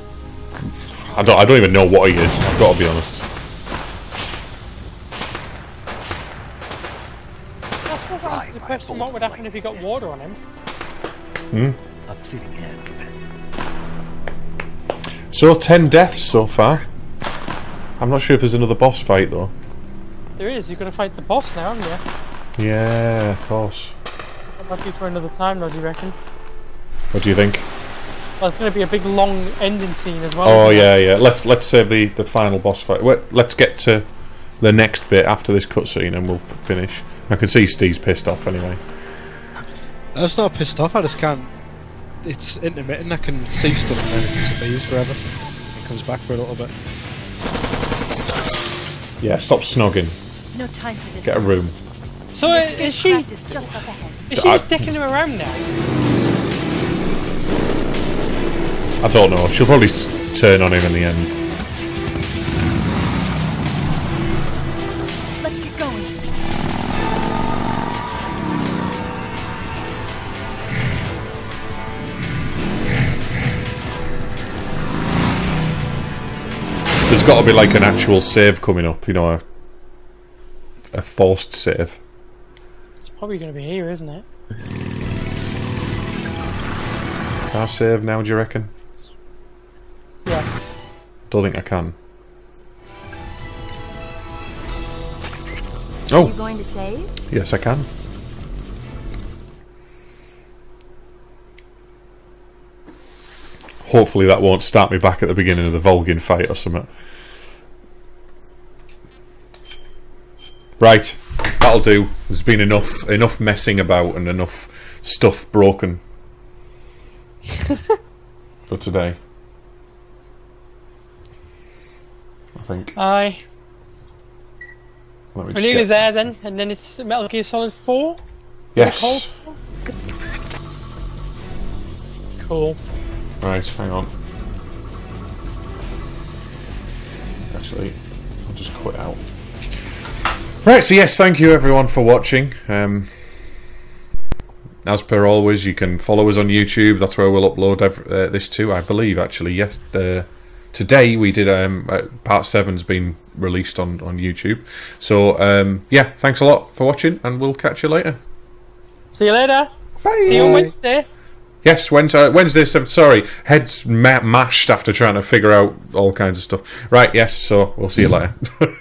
I don't. I don't even know what he is. I've got to be honest. I suppose that answers the question: what would happen if he got water on him? Hmm. I'm fitting in. So ten deaths so far. I'm not sure if there's another boss fight though. There is, you're gonna fight the boss now, aren't you? Yeah, of course. That might be for another time though, do you reckon? What do you think? Well, it's gonna be a big long ending scene as well. Oh yeah, it? yeah. Let's let's save the, the final boss fight. Wait, let's get to the next bit after this cutscene and we'll f finish. I can see Steve's pissed off anyway. I was not pissed off, I just can't. It's intermittent, I can see stuff and then it disappears forever. It comes back for a little bit. Yeah, stop snogging. No time for this. Get a room. So is, is she. Is just up ahead. Is she just dicking him around now? I don't know, she'll probably turn on him in the end. There's got to be like an actual save coming up, you know, a, a forced save. It's probably going to be here, isn't it? Can I save now, do you reckon? Yeah. Don't think I can. Are oh. you going to save? Yes, I can. Hopefully that won't start me back at the beginning of the Volgin fight or something. Right, that'll do. There's been enough enough messing about and enough stuff broken for today. I think. Aye. We're nearly there then, and then it's Metal Gear Solid Four. Yes. Cool. Right, hang on. Actually, I'll just quit out. Right, so yes, thank you everyone for watching. Um, as per always, you can follow us on YouTube. That's where we'll upload every, uh, this to, I believe, actually. Yes, uh, today we did, um, uh, part seven's been released on, on YouTube. So, um, yeah, thanks a lot for watching, and we'll catch you later. See you later. Bye. See you on Wednesday. Yes, Wednesday, Wednesday seventh, sorry, head's ma mashed after trying to figure out all kinds of stuff. Right, yes, so we'll see you later.